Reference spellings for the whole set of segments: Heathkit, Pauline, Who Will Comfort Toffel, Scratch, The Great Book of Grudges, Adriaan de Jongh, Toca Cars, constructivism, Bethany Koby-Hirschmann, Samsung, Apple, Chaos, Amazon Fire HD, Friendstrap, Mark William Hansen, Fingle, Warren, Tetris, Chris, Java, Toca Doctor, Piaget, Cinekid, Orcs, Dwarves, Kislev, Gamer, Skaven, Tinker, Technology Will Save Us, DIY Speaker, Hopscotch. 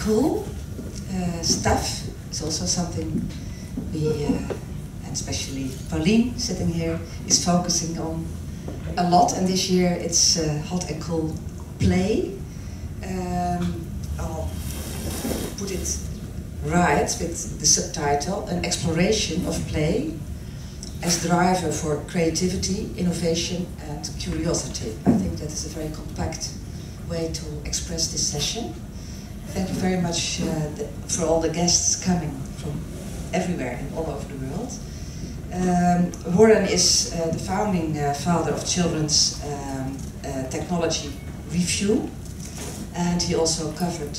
cool stuff. It's also something we, and especially Pauline sitting here, is focusing on a lot. And this year it's hot and cool play. I'll put it right with the subtitle, an exploration of play as driver for creativity, innovation, and curiosity. I think that is a very compact way to express this session. Thank you very much for all the guests coming from everywhere and all over the world. Warren is the founding father of children's technology review, and he also covered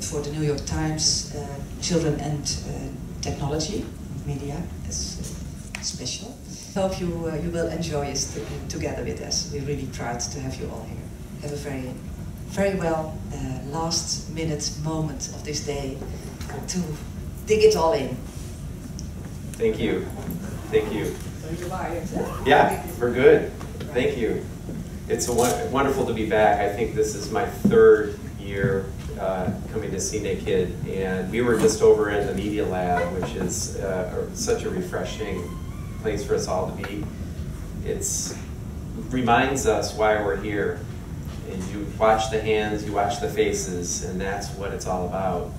for the New York Times children and technology media as special. Hope you will enjoy it together with us. We're really proud to have you all here. Have a very well last minute moment of this day to dig it all in. Thank you. Thank you. Yeah, we're good. Thank you. It's wonderful to be back. I think this is my third year coming to Cinekid, and we were just over in the Media Lab, which is such a refreshing place for us all to be. It reminds us why we're here. And you watch the hands, you watch the faces, and that's what it's all about.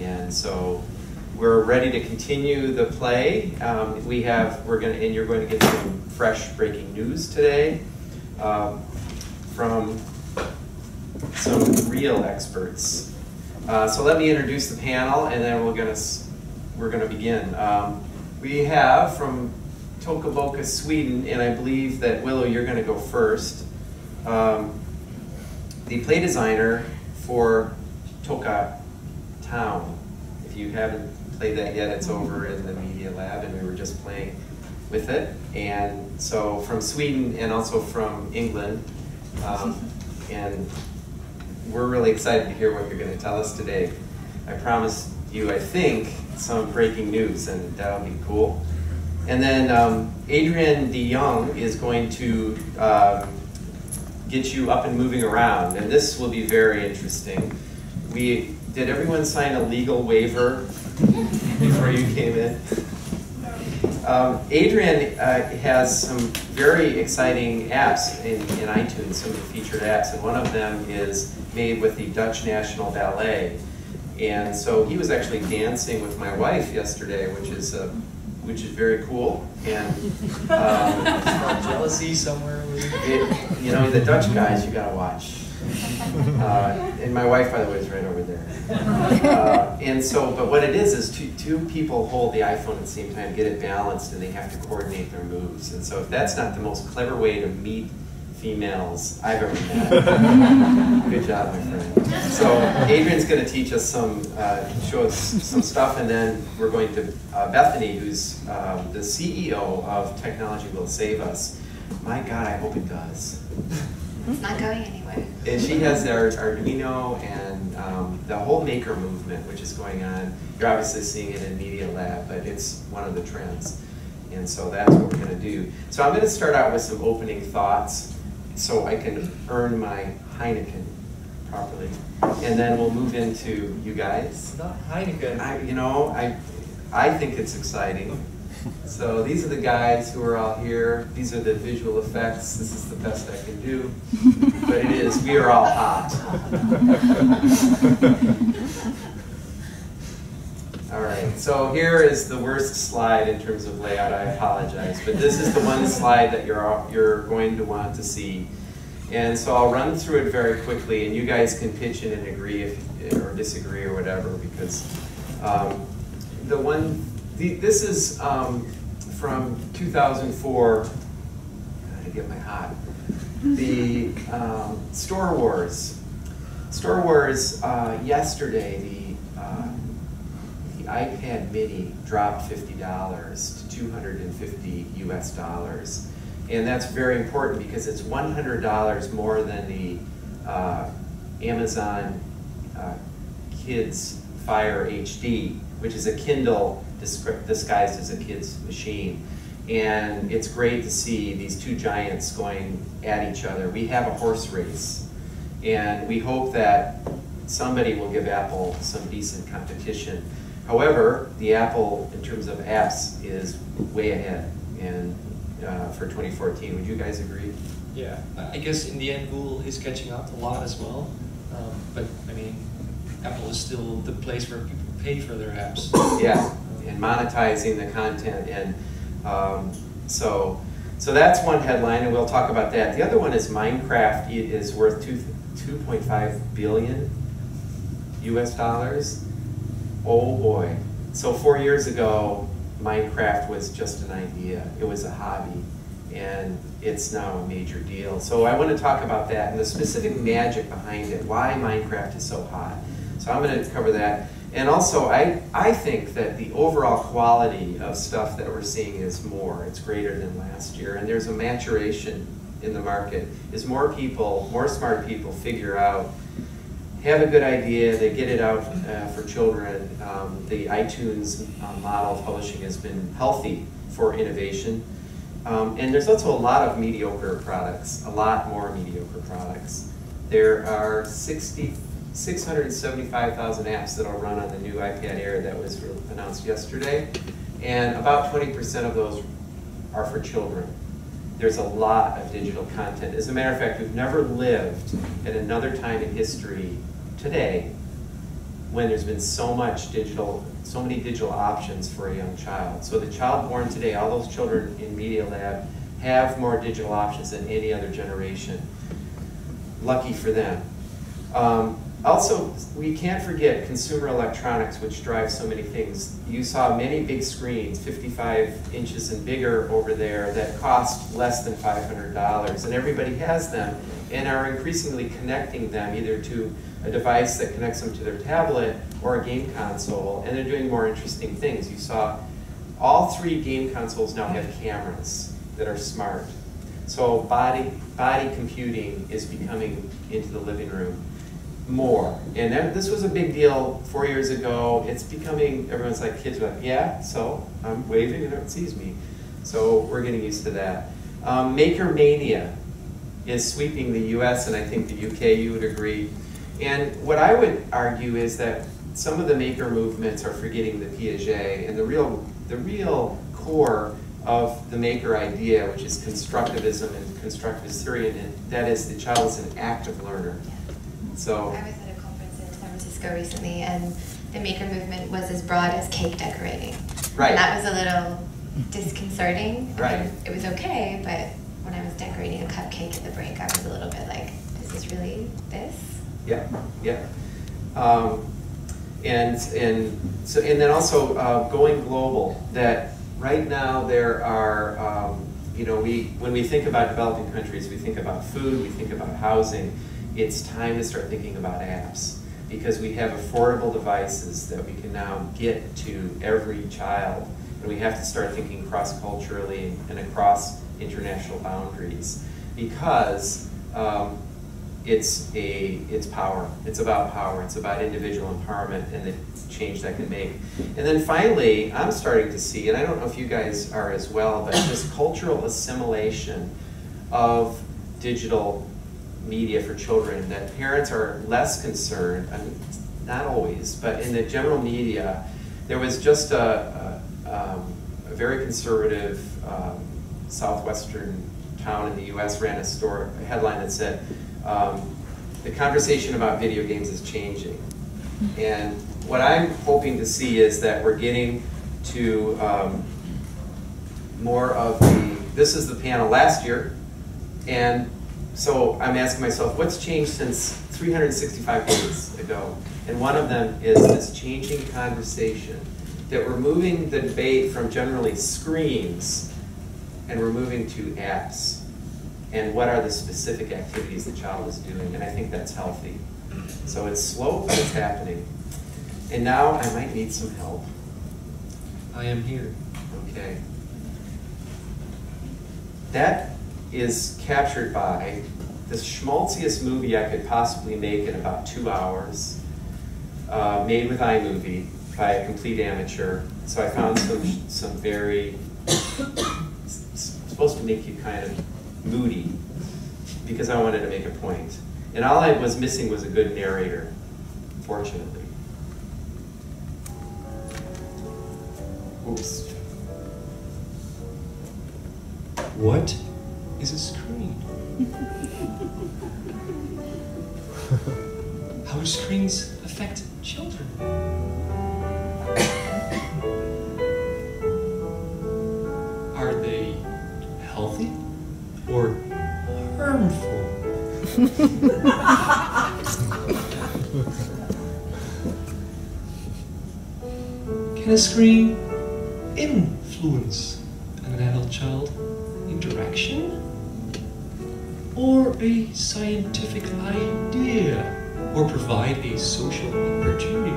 And so we're ready to continue the play. And you're going to get some fresh breaking news today from some real experts. So let me introduce the panel, and then we're going to begin. We have from Toca Boca, Sweden, and I believe that Willow, you're going to go first. The play designer for Toca Town. If you haven't played that yet, it's over in the Media Lab, and we were just playing with it. And so from Sweden and also from England, and we're really excited to hear what you're going to tell us today. I promised you, I think, some breaking news, and that'll be cool. And then Adriaan de Jongh is going to get you up and moving around, and this will be very interesting. Did everyone sign a legal waiver before you came in? Adriaan has some very exciting apps in iTunes, some of the featured apps, and one of them is made with the Dutch National Ballet. And so he was actually dancing with my wife yesterday, which is very cool, and jealousy somewhere. You know, the Dutch guys, you gotta watch. And my wife, by the way, is right over there. And so, but what it is two people hold the iPhone at the same time, get it balanced, and they have to coordinate their moves. And so if that's not the most clever way to meet females I've ever met, good job, my friend. So Adrian's going to teach us show us some stuff, and then we're going to Bethany, who's the CEO of Technology Will Save Us. My God, I hope it does. It's not going anywhere. And she has our Arduino and the whole maker movement, which is going on. You're obviously seeing it in Media Lab, but it's one of the trends. And so that's what we're going to do. So I'm going to start out with some opening thoughts so I can earn my Heineken properly. And then we'll move into you guys. Not Heineken. I think it's exciting. So these are the guys who are all here. These are the visual effects. This is the best I can do. But it is, we are all hot. All right, so here is the worst slide in terms of layout. I apologize. But this is the one slide that you're going to want to see. And so I'll run through it very quickly, and you guys can pitch in and agree or disagree or whatever, because this is from 2004. I get my hot. The Star Wars. Star Wars. Yesterday, the iPad mini dropped $50 to $250 US, and that's very important because it's $100 more than the Amazon Kids Fire HD, which is a Kindle disguised as a kid's machine. And it's great to see these two giants going at each other. We have a horse race, and we hope that somebody will give Apple some decent competition. However, the Apple, in terms of apps, is way ahead and for 2014. Would you guys agree? Yeah, I guess in the end Google is catching up a lot as well, but I mean, Apple is still the place where people pay for their apps. Yeah, and monetizing the content, and so that's one headline, and we'll talk about that. The other one is Minecraft. It is worth $2.5 billion US. Oh boy. So 4 years ago, Minecraft was just an idea. It was a hobby, and it's now a major deal. So I want to talk about that and the specific magic behind it, why Minecraft is so hot. So I'm going to cover that. And also, I think that the overall quality of stuff that we're seeing is more. It's greater than last year, and there's a maturation in the market. As more people, more smart people figure out, have a good idea, they get it out for children. The iTunes model of publishing has been healthy for innovation. And there's also a lot of mediocre products, a lot more mediocre products. There are 675,000 apps that will run on the new iPad Air that was announced yesterday, and about 20% of those are for children. There's a lot of digital content. As a matter of fact, we've never lived at another time in history today when there's been so much digital, so many digital options for a young child. So the child born today, all those children in Media Lab, have more digital options than any other generation. Lucky for them. Also, we can't forget consumer electronics, which drives so many things. You saw many big screens, 55 inches and bigger over there, that cost less than $500, and everybody has them and are increasingly connecting them either to a device that connects them to their tablet or a game console, and they're doing more interesting things. You saw all three game consoles now have cameras that are smart. So body computing is becoming into the living room more. And this was a big deal 4 years ago. It's becoming, everyone's like, kids are like, yeah, so I'm waving and it sees me. So we're getting used to that. Maker Mania is sweeping the US and I think the UK, you would agree. And what I would argue is that some of the maker movements are forgetting the Piaget and the real core of the maker idea, which is constructivism and constructivist theory, and that is the child is an active learner. So I was at a conference in San Francisco recently, and the maker movement was as broad as cake decorating. Right. And that was a little disconcerting. Right. I mean, it was okay, but when I was decorating a cupcake at the break, I was a little bit like, "This is really this." Yeah. Yeah. And then also going global. That right now there are you know, when we think about developing countries, we think about food, we think about housing. It's time to start thinking about apps, because we have affordable devices that we can now get to every child, and we have to start thinking cross-culturally and across international boundaries, because it's power. It's about power. It's about individual empowerment and the change that can make. And then finally, I'm starting to see, and I don't know if you guys are as well, but this cultural assimilation of digital media for children, that parents are less concerned, I mean, not always, but in the general media, there was just a very conservative southwestern town in the US ran a headline that said, the conversation about video games is changing. And what I'm hoping to see is that we're getting to more of this is the panel last year, and so I'm asking myself, what's changed since 365 days ago? And one of them is this changing conversation, that we're moving the debate from generally screens, and we're moving to apps. And what are the specific activities the child is doing? And I think that's healthy. So it's slow, but it's happening. And now I might need some help. I am here. Okay. That is captured by the schmaltziest movie I could possibly make in about 2 hours, made with iMovie by a complete amateur. So I found some very, supposed to make you kind of moody, because I wanted to make a point. And all I was missing was a good narrator. unfortunately. Oops. What is a screen? How do screens affect children? Are they healthy or harmful? Can a screen influence an adult-child interaction? Or a scientific idea? Or provide a social opportunity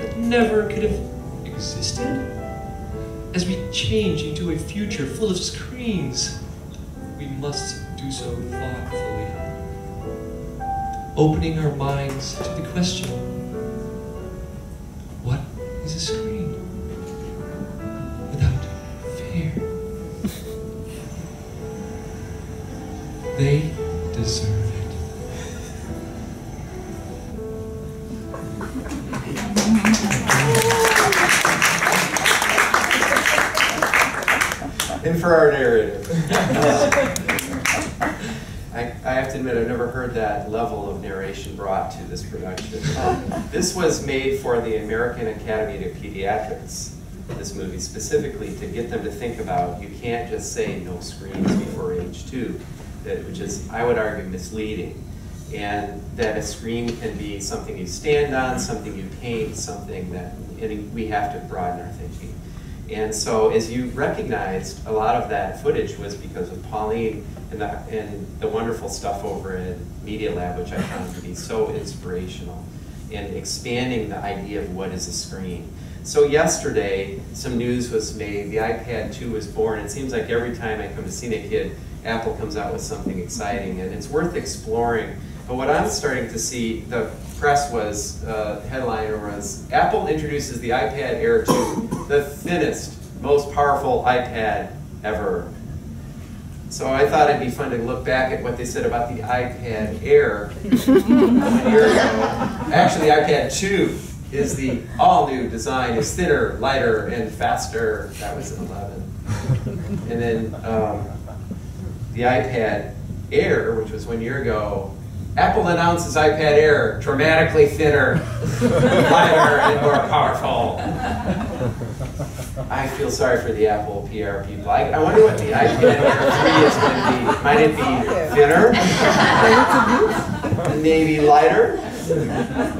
that never could have existed? As we change into a future full of screens, we must do so thoughtfully, opening our minds to the question, what is a screen without fear? They deserve it. And for our narrative. I have to admit, I've never heard that level of narration brought to this production. This was made for the American Academy of Pediatrics, this movie, specifically to get them to think about, you can't just say no screens before age 2, which is, I would argue, misleading. And that a screen can be something you stand on, something you paint, something that, and we have to broaden our thinking. And so, as you recognized, a lot of that footage was because of Pauline and the wonderful stuff over at Media Lab, which I found to be so inspirational, and expanding the idea of what is a screen. So yesterday, some news was made. The iPad 2 was born. It seems like every time I come to Cinekid, Apple comes out with something exciting, and it's worth exploring. But what I'm starting to see, the press was, headliner was, Apple introduces the iPad Air 2, the thinnest, most powerful iPad ever. So I thought it'd be fun to look back at what they said about the iPad Air 1 year ago. Actually, iPad 2 is the all-new design. It's thinner, lighter, and faster. That was in 11. And then the iPad Air, which was 1 year ago, Apple announces iPad Air, dramatically thinner, lighter, and more powerful. I feel sorry for the Apple PR people. I wonder what the iPad Air 3 is going to be. Might it be thinner? Maybe lighter?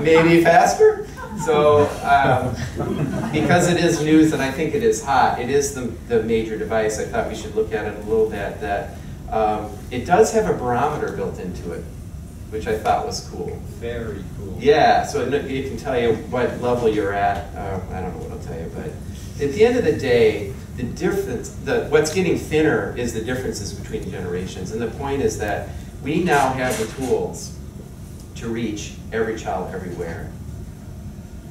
Maybe faster? So, because it is news and I think it is hot, it is the major device, I thought we should look at it a little bit. That it does have a barometer built into it, which I thought was cool. Very cool. Yeah, so it can tell you what level you're at. I don't know what I'll tell you, but at the end of the day, the difference, what's getting thinner is the differences between generations. And the point is that we now have the tools to reach every child everywhere.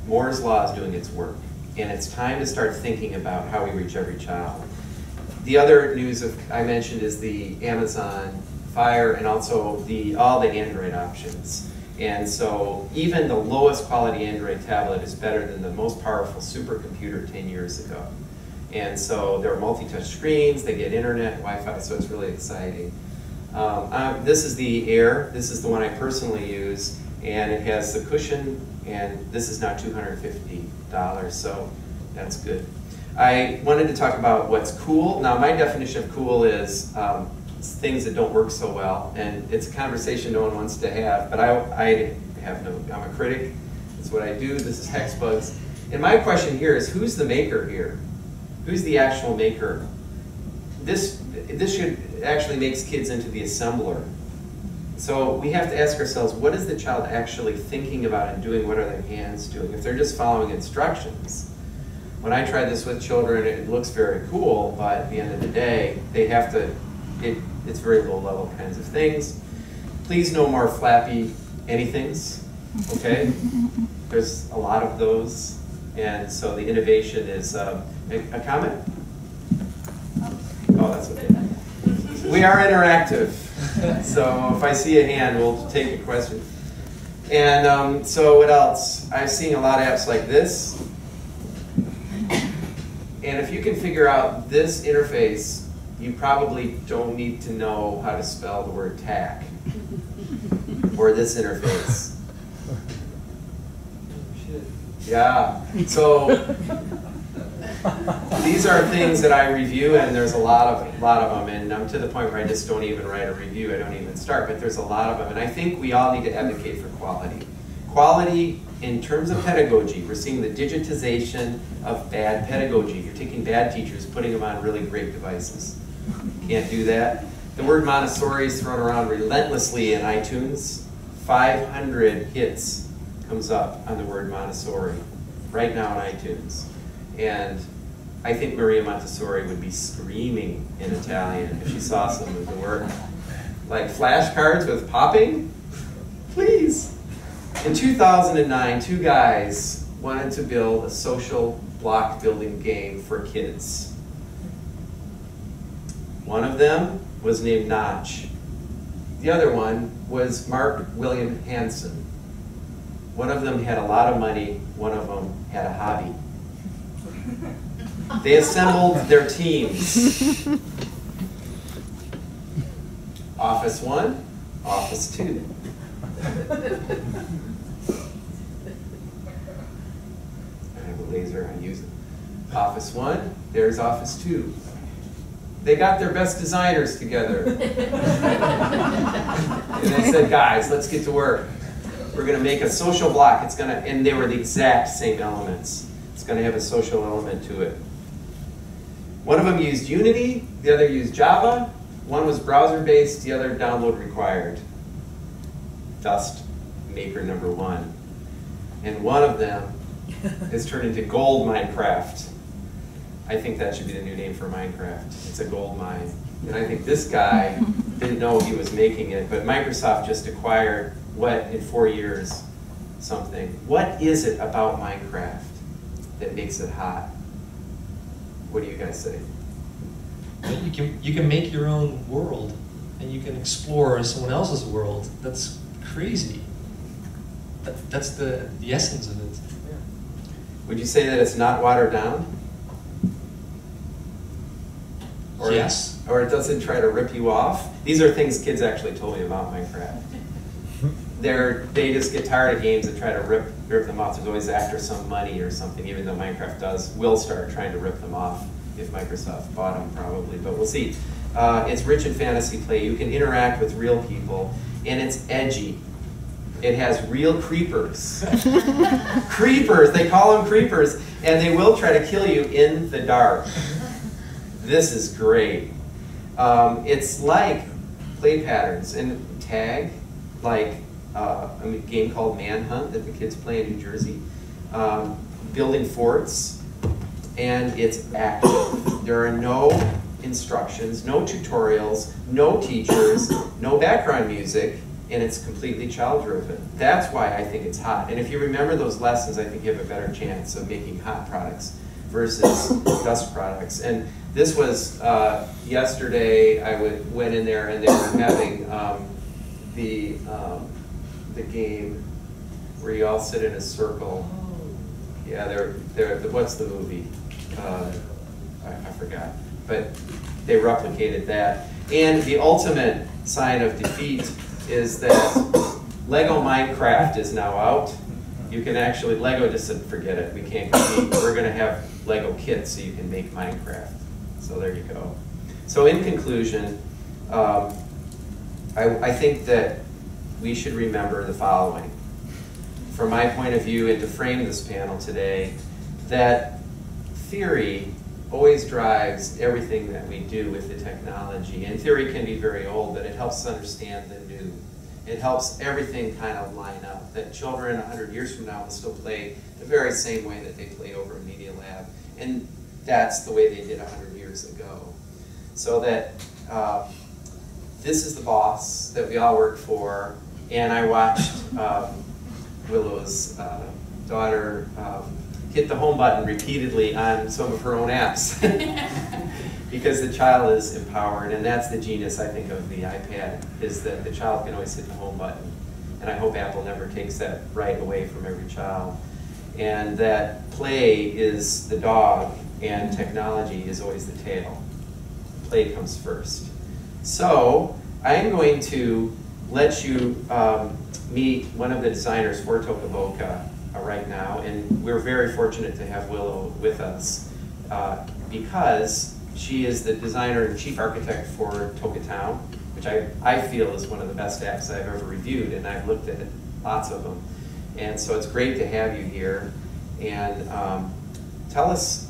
Moore's Law is doing its work, and it's time to start thinking about how we reach every child. The other news I mentioned is the Amazon Fire, and also all the Android options. And so even the lowest quality Android tablet is better than the most powerful supercomputer 10 years ago. And so there are multi-touch screens, they get internet, Wi-Fi, so it's really exciting. This is the Air, this is the one I personally use, and it has the cushion, and this is now $250, so that's good. I wanted to talk about what's cool. Now my definition of cool is things that don't work so well, and it's a conversation no one wants to have, but I have no, I'm a critic, that's what I do, this is Hex Bugs. And my question here is, who's the maker here? Who's the actual maker? This should actually makes kids into the assembler. So we have to ask ourselves, what is the child actually thinking about and doing? What are their hands doing? If they're just following instructions. When I try this with children, it looks very cool, but at the end of the day, they have to, it's very low-level kinds of things. Please no more Flappy anythings, okay? There's a lot of those, and so the innovation is a comment? Oh, that's okay. We are interactive, so if I see a hand, we'll take a question. And so what else? I've seen a lot of apps like this. And if you can figure out this interface, you probably don't need to know how to spell the word tack or this interface. Yeah, so these are things that I review, and there's a lot of them, and I'm to the point where I just don't even write a review, I don't even start, but there's a lot of them, and I think we all need to advocate for quality. Quality in terms of pedagogy. We're seeing the digitization of bad pedagogy. You're taking bad teachers, putting them on really great devices. Can't do that. The word Montessori is thrown around relentlessly in iTunes. 500 hits comes up on the word Montessori right now in iTunes. And I think Maria Montessori would be screaming in Italian if she saw some of the work. Like flashcards with popping? Please. In 2009, two guys wanted to build a social block building game for kids. One of them was named Notch. The other one was Mark William Hansen. One of them had a lot of money, one of them had a hobby. They assembled their teams. Office 1, Office 2. I have a laser, I use it. Office 1, there's Office 2. They got their best designers together. And they said, guys, let's get to work. We're going to make a social block. It's going to, and they were the exact same elements. It's going to have a social element to it. One of them used Unity, the other used Java. One was browser-based, the other download required. Dust maker number one. And one of them is turned into gold Minecraft. I think that should be the new name for Minecraft. It's a gold mine. And I think this guy didn't know he was making it, but Microsoft just acquired, what, in 4 years, something. What is it about Minecraft that makes it hot? What do you guys say? You can make your own world, and you can explore someone else's world. That's crazy. That's the essence of it. Yeah. Would you say that it's not watered down? Or yes. Or it doesn't try to rip you off? These are things kids actually told me about Minecraft. They just get tired of games that try to rip them off. There's always after some money or something, even though Minecraft will start trying to rip them off if Microsoft bought them probably, but we'll see. It's rich in fantasy play. You can interact with real people, and it's edgy. It has real creepers. Creepers, they call them creepers, and they will try to kill you in the dark. This is great. It's like play patterns and tag, like a game called Manhunt that the kids play in New Jersey, building forts, and it's active. There are no instructions, no tutorials, no teachers, no background music, and it's completely child-driven. That's why I think it's hot. And if you remember those lessons, I think you have a better chance of making hot products versus dust products. And this was yesterday. I went in there, and they were having the game where you all sit in a circle. Yeah, what's the movie? I forgot. But they replicated that. And the ultimate sign of defeat is that Lego Minecraft is now out. You can actually, Lego just said, forget it, we can't compete. We're going to have Lego kits so you can make Minecraft. So there you go. So in conclusion, I think that we should remember the following. From my point of view, and to frame this panel today, that theory always drives everything that we do with the technology. And theory can be very old, but it helps us understand the new. It helps everything kind of line up, that children 100 years from now will still play the very same way that they play over in Media Lab. And that's the way they did 100 years ago. So that this is the boss that we all work for. And I watched Willow's daughter hit the home button repeatedly on some of her own apps because the child is empowered, and that's the genius, I think, of the iPad, is that the child can always hit the home button and I hope Apple never takes that right away from every child. And that play is the dog and technology is always the tail. Play comes first. So I'm going to let you meet one of the designers for Toca Boca right now, and we're very fortunate to have Willow with us because she is the designer and chief architect for Toca Town, which I feel is one of the best apps I've ever reviewed, and I've looked at lots of them. And so it's great to have you here. And tell us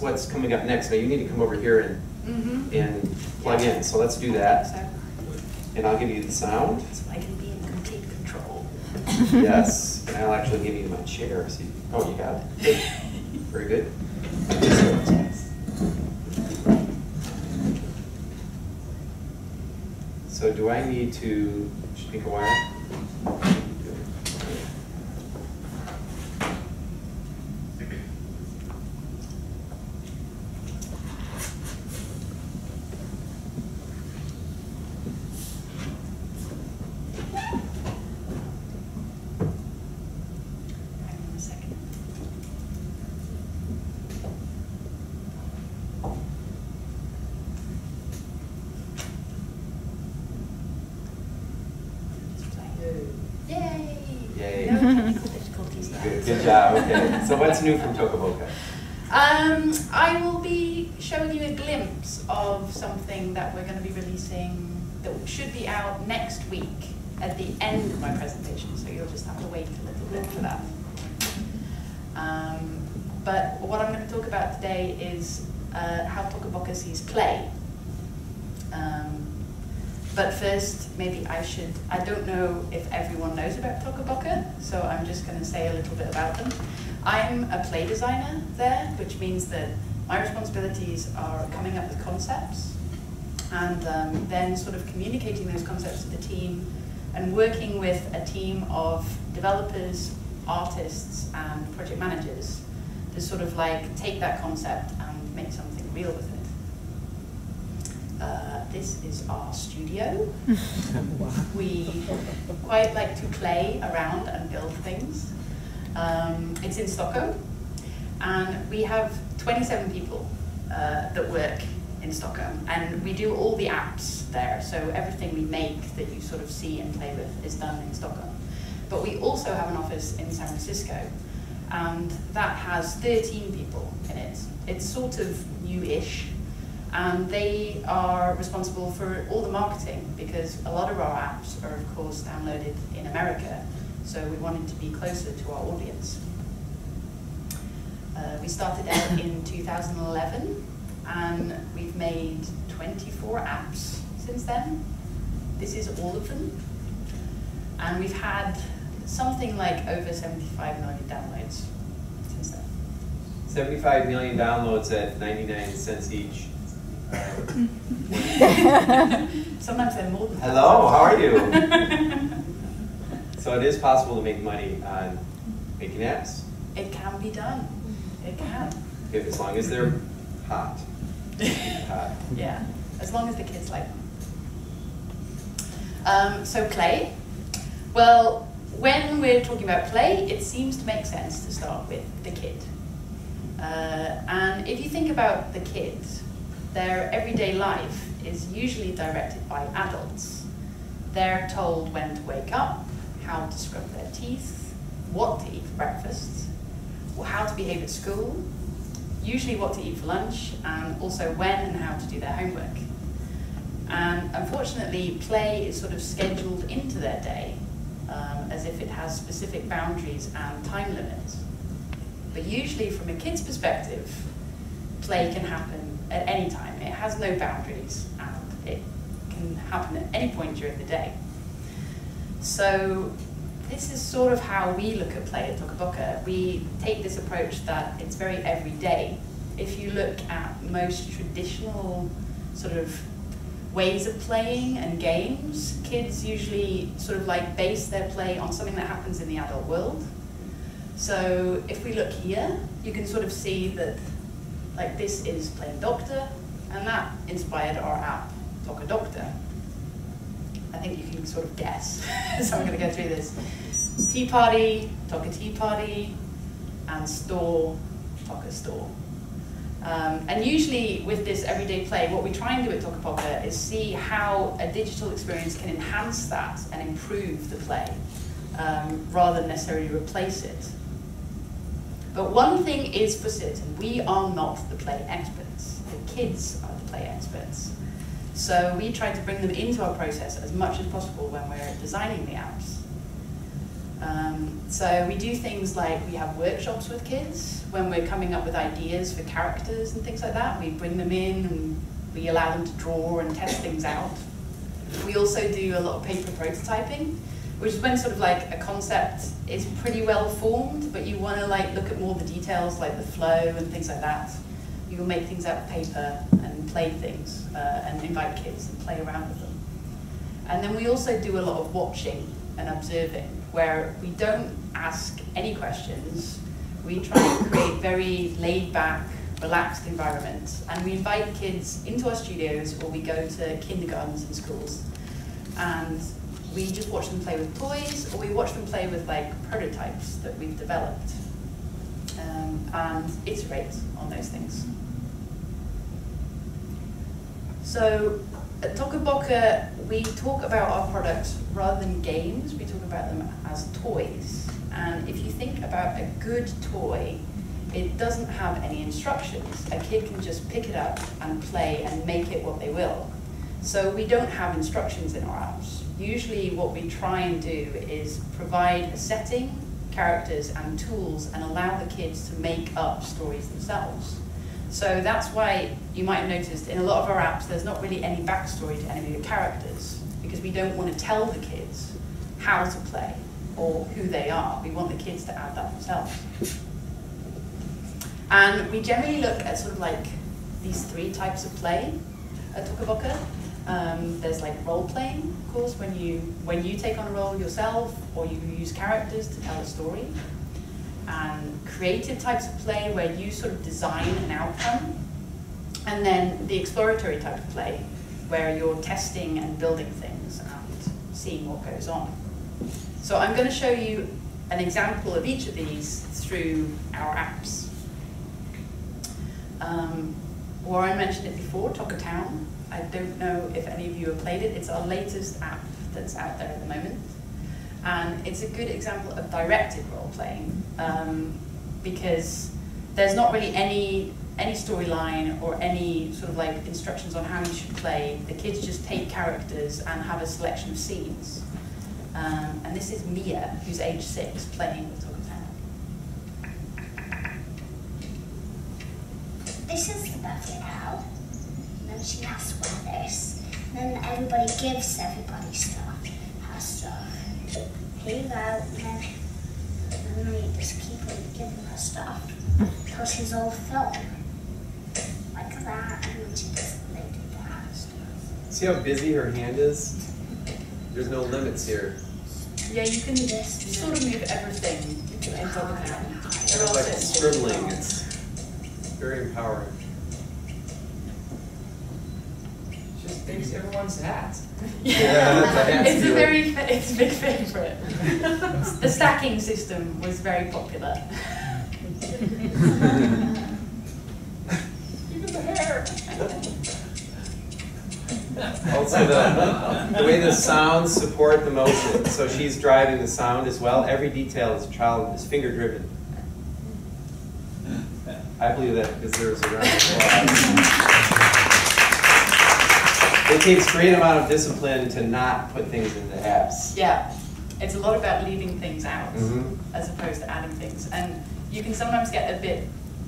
what's coming up next. Now you need to come over here and plug in. So let's do that. And I'll give you the sound. So I can be in complete control. Yes, and I'll actually give you my chair. So you, oh, you got it. Very good. So do I need to pick a wire? So what's new from Toca Boca? I will be showing you a glimpse of something that we're going to be releasing that should be out next week at the end of my presentation, so you'll just have to wait a little bit for that. But what I'm going to talk about today is how Toca Boca sees play. But first, maybe I should, I don't know if everyone knows about Toca Boca, so I'm just going to say a little bit about them. I'm a play designer there, which means that my responsibilities are coming up with concepts and then sort of communicating those concepts to the team and working with a team of developers, artists, and project managers to sort of like take that concept and make something real with it. This is our studio. We quite like to play around and build things. It's in Stockholm, and we have 27 people that work in Stockholm, and we do all the apps there, so everything we make that you sort of see and play with is done in Stockholm. But we also have an office in San Francisco, and that has 13 people in it. It's sort of new-ish. And they are responsible for all the marketing because a lot of our apps are, of course, downloaded in America. So we wanted to be closer to our audience. We started out in 2011, and we've made 24 apps since then. This is all of them. And we've had something like over 75 million downloads since then. 75 million downloads at 99 cents each. Sometimes they're more than that. Hello, how are you? So it is possible to make money on making apps. It can be done. It can. If, as long as they're hot. Hot. Yeah, as long as the kids like them. So play. Well, when we're talking about play, it seems to make sense to start with the kid. And if you think about the kids, their everyday life is usually directed by adults. They're told when to wake up, how to scrub their teeth, what to eat for breakfast, how to behave at school, usually what to eat for lunch, and also when and how to do their homework. And unfortunately, play is sort of scheduled into their day as if it has specific boundaries and time limits. But usually from a kid's perspective, play can happen at any time. It has no boundaries, and it can happen at any point during the day. So this is sort of how we look at play at Toca Boca. We take this approach that it's very everyday. If you look at most traditional sort of ways of playing and games, kids usually sort of like base their play on something that happens in the adult world. So if we look here, you can sort of see that like this is playing doctor, and that inspired our app, Toca Doctor. I think you can sort of guess. So I'm going to go through this. Tea Party, Toca Tea Party, and Store, Toca Store. And usually with this everyday play, what we try and do at Toca Boca is see how a digital experience can enhance that and improve the play, rather than necessarily replace it. But one thing is for certain, we are not the play experts. The kids are the play experts. So we try to bring them into our process as much as possible when we're designing the apps. So we do things like we have workshops with kids when we're coming up with ideas for characters and things like that. We bring them in and we allow them to draw and test things out. We also do a lot of paper prototyping, which is when sort of like a concept is pretty well formed, but you want to like look at more the details like the flow and things like that. You will make things out of paper and play things and invite kids and play around with them. And then we also do a lot of watching and observing, where we don't ask any questions. We try and create very laid-back, relaxed environments, and we invite kids into our studios, or we go to kindergartens and schools, and we just watch them play with toys, or we watch them play with like prototypes that we've developed, and iterate on those things. So at Toca Boca, we talk about our products rather than games, we talk about them as toys. And if you think about a good toy, it doesn't have any instructions. A kid can just pick it up and play and make it what they will. So we don't have instructions in our apps. Usually what we try and do is provide a setting, characters and tools, and allow the kids to make up stories themselves. So that's why you might have noticed in a lot of our apps there's not really any backstory to any of your characters, because we don't want to tell the kids how to play or who they are. We want the kids to add that themselves. And we generally look at sort of like these three types of play at Toca Boca. There's like role playing, of course, when you take on a role yourself or you use characters to tell a story. And creative types of play where you sort of design an outcome, and then the exploratory type of play where you're testing and building things and seeing what goes on. So I'm going to show you an example of each of these through our apps. Warren mentioned it before, Toca Town. I don't know if any of you have played it. It's our latest app that's out there at the moment. And it's a good example of directed role playing, because there's not really any storyline or any sort of like instructions on how you should play. The kids just take characters and have a selection of scenes. And this is Mia, who's age 6, playing with Toca Town. This is the buffet now. And then she has weathers. And then everybody gives everybody stuff. Has stuff. Leave out, and then I just keep on giving her stuff till she's all filled. Like that, and then she doesn't like that stuff. See how busy her hand is? There's no limits here. Yeah, you can just sort of move everything and double down. They're all like scribbling, it's very empowering. Just thinks everyone's hat. Yeah, it's a big favourite. The stacking system was very popular. Even the hair. Also, the way the sounds support the motion. So she's driving the sound as well. Every detail as a child is finger driven. I believe that because there was a round of applause. It takes a great amount of discipline to not put things into apps. Yeah, it's a lot about leaving things out as opposed to adding things. And you can sometimes get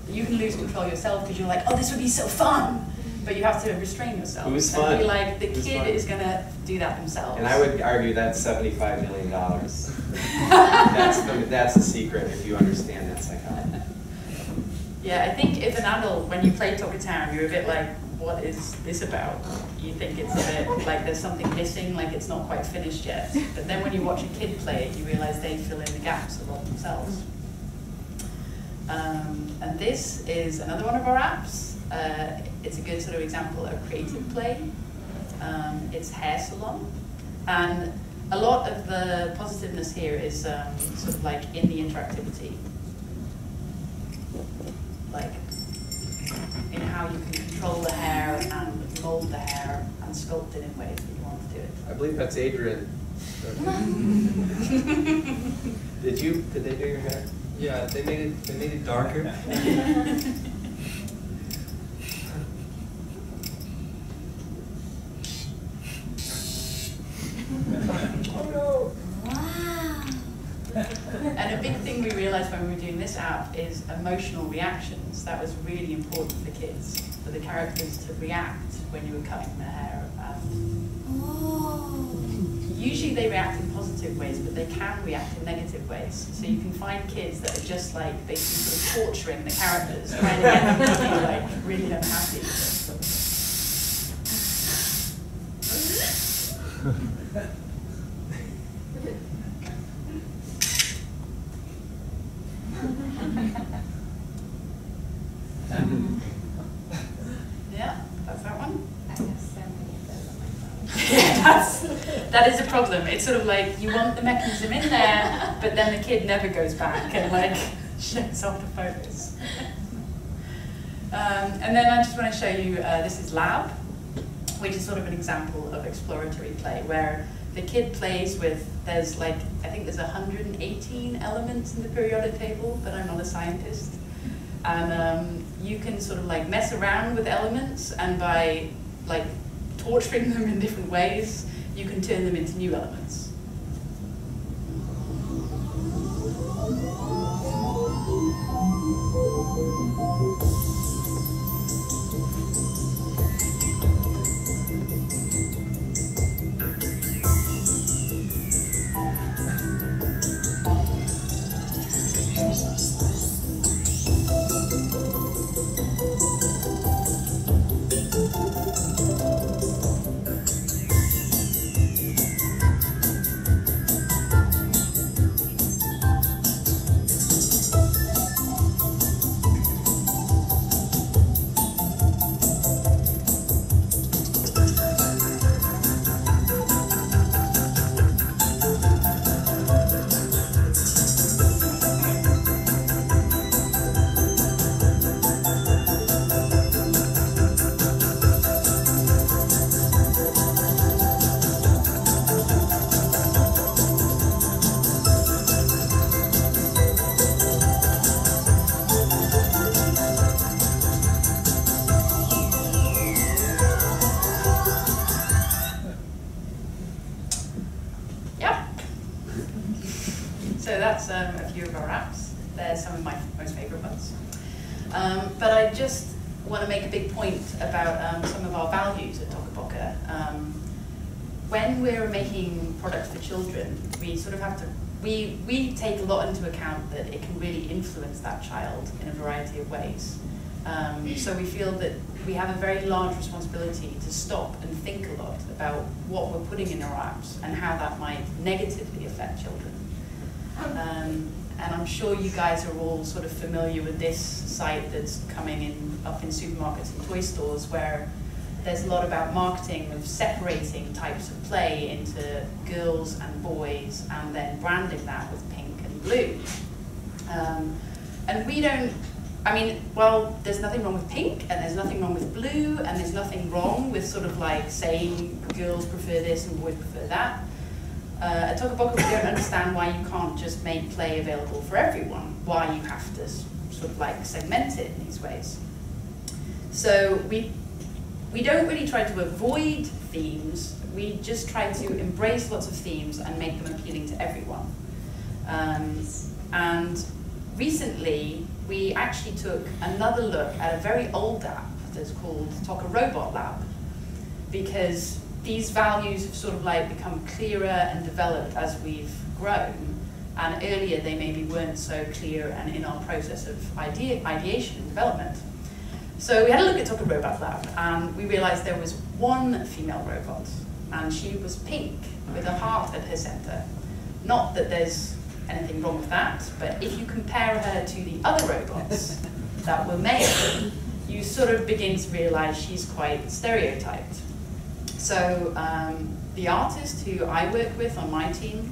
you can lose control yourself because you're like, oh, this would be so fun. But you have to restrain yourself. It was fun. And be like, the kid is going to do that themselves. And I would argue that's $75 million. That's the secret if you understand that psychology. Yeah, I think if an adult, when you play Toca Town, you're a bit like, what is this about? You think it's a bit like there's something missing, like it's not quite finished yet. But then when you watch a kid play it, you realize they fill in the gaps a lot themselves. And this is another one of our apps. It's a good sort of example of creative play. It's Hair Salon. And a lot of the positiveness here is sort of like in the interactivity, like in how you can control the hair and mold the hair and sculpt it in ways that you want to do it. I believe that's Adrian. Did they do your hair? Yeah, they made it darker. Oh no! Wow! And a big thing we realized when we were doing this app is emotional reactions. That was really important for kids, for the characters to react when you were cutting their hair. Usually they react in positive ways, but they can react in negative ways. So you can find kids that are just like basically sort of torturing the characters, trying to get them to be like really unhappy. Yeah, that's that one. I have so many of those on my phone. Yeah, that is a problem. It's sort of like you want the mechanism in there, but then the kid never goes back and like shows off the photos. And then I just want to show you, this is Lab, which is sort of an example of exploratory play where the kid plays with, there's like, I think there's 118 elements in the periodic table, but I'm not a scientist. And you can sort of like mess around with elements, and by like torturing them in different ways, you can turn them into new elements. We take a lot into account that it can really influence that child in a variety of ways. So we feel that we have a very large responsibility to stop and think a lot about what we're putting in our apps and how that might negatively affect children. And I'm sure you guys are all sort of familiar with this site that's coming in, up in supermarkets and toy stores, where there's a lot about marketing of separating types of play into girls and boys and then branding that with pink and blue. And we don't, I mean, well, there's nothing wrong with pink and there's nothing wrong with blue and there's nothing wrong with sort of like saying girls prefer this and boys prefer that. At Toca Boca, we don't understand why you can't just make play available for everyone, why you have to sort of like segment it in these ways. So we don't really try to avoid themes, we just try to embrace lots of themes and make them appealing to everyone. And recently, we actually took another look at a very old app that's called Toca Robot Lab, because these values have sort of like become clearer and developed as we've grown, and earlier they maybe weren't so clear and in our process of ideation and development. So we had a look at Toca Robot Lab, and we realized there was one female robot, and she was pink, with a heart at her center. Not that there's anything wrong with that, but if you compare her to the other robots that were male, you sort of begin to realize she's quite stereotyped. So the artist who I work with on my team,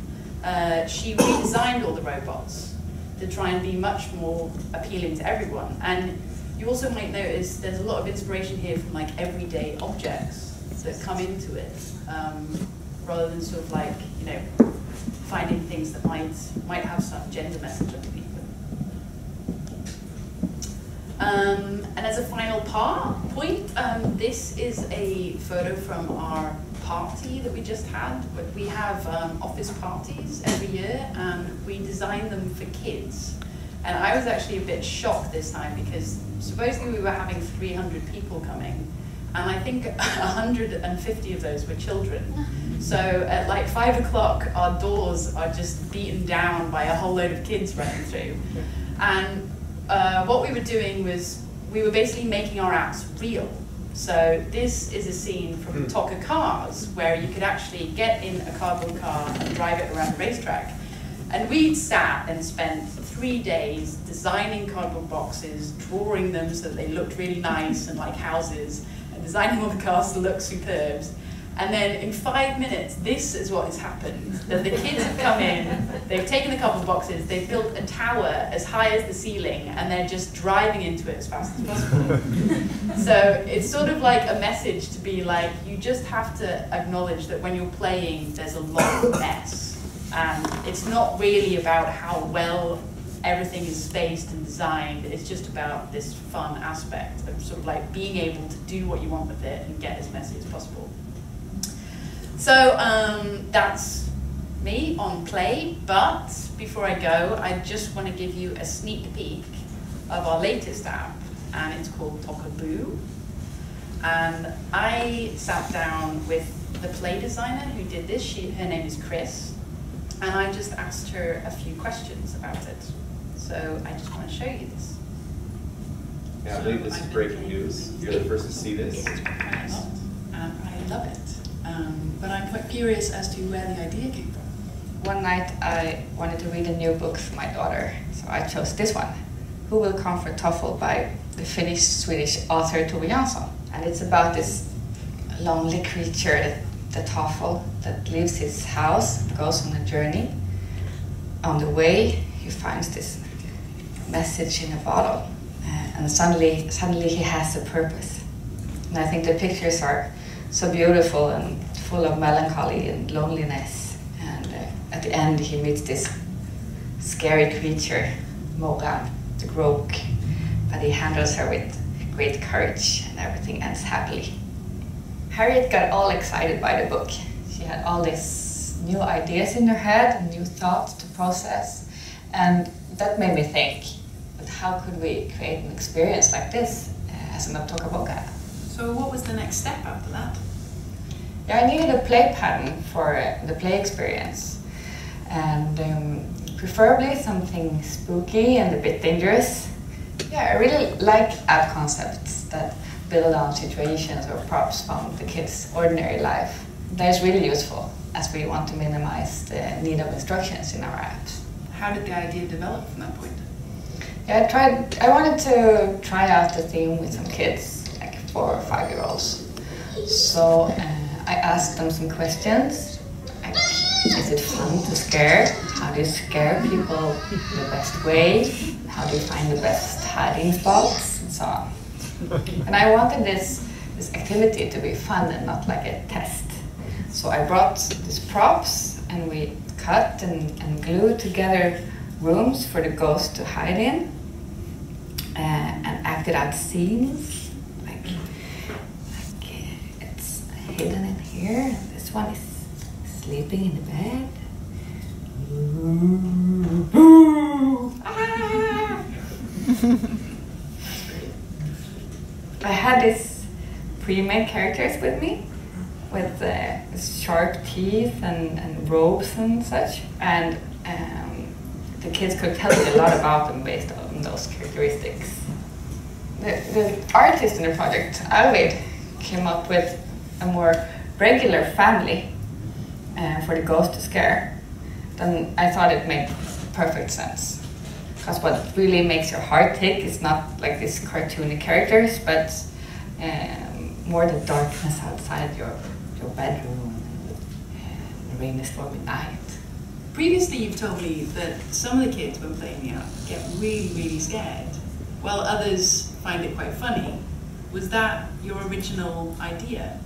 she redesigned all the robots to try and be much more appealing to everyone. And you also might notice there's a lot of inspiration here from like everyday objects that come into it, rather than sort of like, you know, finding things that might have some gender message underneath them. And as a final point, this is a photo from our party that we just had. We have office parties every year, and we design them for kids. And I was actually a bit shocked this time because supposedly we were having 300 people coming, and I think 150 of those were children. So at like 5 o'clock, our doors are just beaten down by a whole load of kids running through. And what we were doing was we were basically making our apps real. So this is a scene from Toca Cars where you could actually get in a cardboard car and drive it around the racetrack. And we'd sat and spent 3 days designing cardboard boxes, drawing them so that they looked really nice and like houses, and designing all the cars to look superb. And then in 5 minutes, this is what has happened. That the kids have come in, they've taken the cardboard boxes, they've built a tower as high as the ceiling, and they're just driving into it as fast as possible. So it's sort of like a message to be like, you just have to acknowledge that when you're playing, there's a lot of mess. And it's not really about how well everything is spaced and designed, it's just about this fun aspect of sort of like being able to do what you want with it and get as messy as possible. So that's me on play, but before I go, I just want to give you a sneak peek of our latest app, and it's called Toca Boo. And I sat down with the play designer who did this. Her name is Chris. And I just asked her a few questions about it. So I just want to show you this. Yeah, I believe this is breaking news. You're the first to see this. Nice. And I love it. But I'm quite curious as to where the idea came from. One night I wanted to read a new book for my daughter, so I chose this one, Who Will Comfort Toffel by the Finnish-Swedish author Tove Jansson. And it's about this lonely creature the Toffel that leaves his house, goes on a journey. On the way, he finds this message in a bottle, and suddenly he has a purpose. And I think the pictures are so beautiful and full of melancholy and loneliness. And at the end, he meets this scary creature, Moran, the rogue, but he handles her with great courage, and everything ends happily. Harriet got all excited by the book. She had all these new ideas in her head, new thoughts to process, and that made me think, but how could we create an experience like this as an Toca Boca? So what was the next step after that? Yeah, I needed a play pattern for the play experience, and preferably something spooky and a bit dangerous. Yeah, I really like app concepts that build on situations or props from the kids' ordinary life. That is really useful as we want to minimize the need of instructions in our apps. How did the idea develop from that point? Yeah, I wanted to try out the theme with some kids, like 4- or 5-year-olds. So I asked them some questions. Like, is it fun to scare? How do you scare people the best way? How do you find the best hiding spots? And so on. And I wanted this activity to be fun and not like a test. So I brought these props, and we cut and glued together rooms for the ghost to hide in, and acted out scenes. Like it's hidden in here, and this one is sleeping in the bed. Ah! I had these pre-made characters with me, with sharp teeth and robes and such, and the kids could tell me a lot about them based on those characteristics. The artist in the project, Arvid, came up with a more regular family for the ghost to scare. Then I thought it made perfect sense. Because what really makes your heart tick is not like these cartoony characters, but more the darkness outside your bedroom, mean this one with that. Previously you've told me that some of the kids when playing the app get really, really scared, while others find it quite funny. Was that your original idea?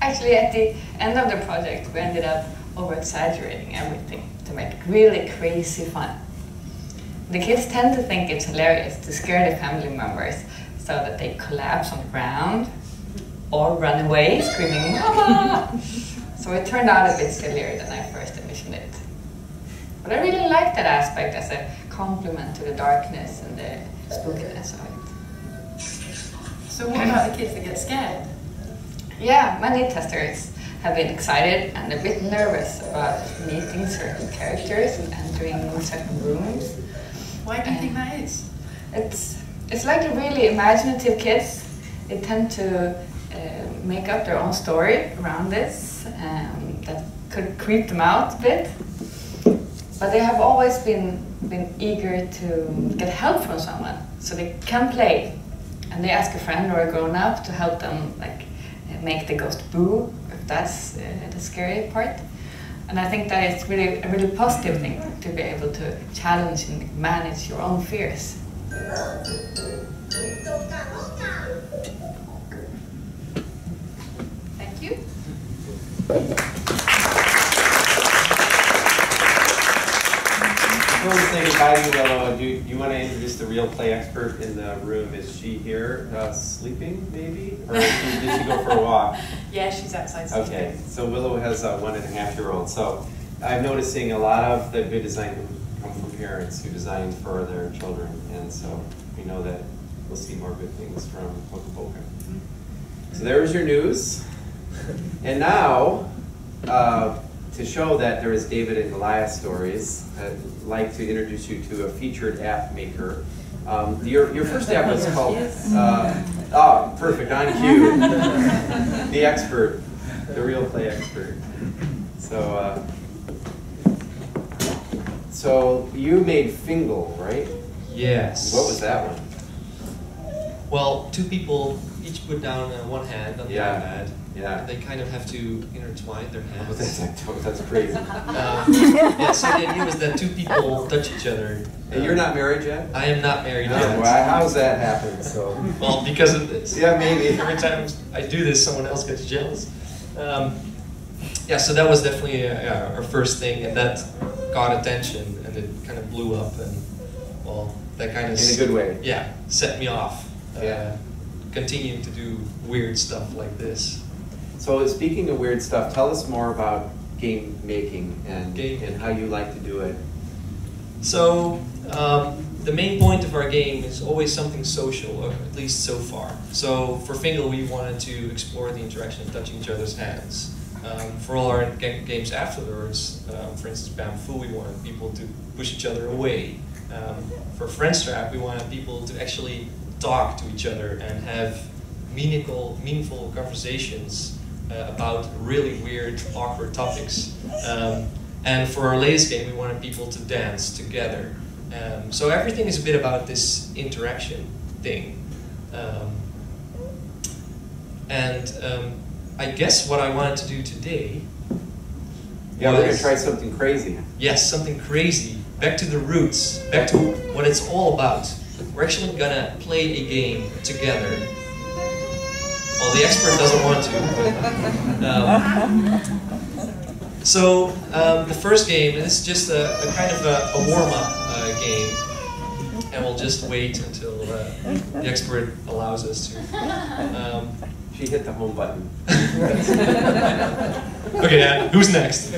Actually, at the end of the project, we ended up over-exaggerating everything to make it really crazy fun. The kids tend to think it's hilarious to scare the family members so that they collapse on the ground or run away screaming, "Mama!" So it turned out a bit sillier than I first envisioned it. But I really liked that aspect as a compliment to the darkness and the spookiness of it. So what about the kids that get scared? Yeah, many testers have been excited and a bit nervous about meeting certain characters and entering certain rooms. Why do you think that is? It's like the really imaginative kids. They tend to make up their own story around this that could creep them out a bit. But they have always been eager to get help from someone, so they can play. And they ask a friend or a grown-up to help them, like make the ghost boo, if that's the scary part. And I think that it's really a really positive thing to be able to challenge and manage your own fears. Thank you. Do you want to introduce the real play expert in the room? Is she here sleeping, maybe? Or did she go for a walk? Yeah, she's outside sleeping. Okay, so Willow has a 1.5-year-old. So I'm noticing a lot of the good design come from parents who design for their children. And so we know that we'll see more good things from Toca Boca. So there was your news. And now, to show that there is David and Goliath stories, I'd like to introduce you to a featured app maker. Your first app was called, oh, perfect, on cue, the expert, the real play expert. So, so you made Fingle, right? Yes. What was that one? Well, two people each put down one hand on the iPad. Yeah. They kind of have to intertwine their hands. That's crazy. Yeah, so the idea was that two people touch each other. And you're not married yet? I am not married yet. Well, how's that happen? So. Well, because of this. Yeah, maybe. Every time I do this, someone else gets jealous. Yeah, so that was definitely our first thing, and that got attention, and it kind of blew up, and well, that kind of... In a good way. Yeah, set me off. Continuing to do weird stuff like this. So speaking of weird stuff, tell us more about game making and how you like to do it. So the main point of our game is always something social, or at least so far. So for Fingle, we wanted to explore the interaction of touching each other's hands. For all our games afterwards, for instance, Bamfoo, we wanted people to push each other away. For Friendstrap, we wanted people to actually talk to each other and have meaningful conversations about really weird, awkward topics. And for our latest game, we wanted people to dance together. So everything is a bit about this interaction thing. I guess what I wanted to do today... Yeah, we're going to try something crazy. Yes, something crazy. Back to the roots, back to what it's all about. We're actually going to play a game together. Well, the expert doesn't want to, but... the first game, and this is just a kind of a warm-up game, and we'll just wait until the expert allows us to. She hit the home button. Okay, who's next?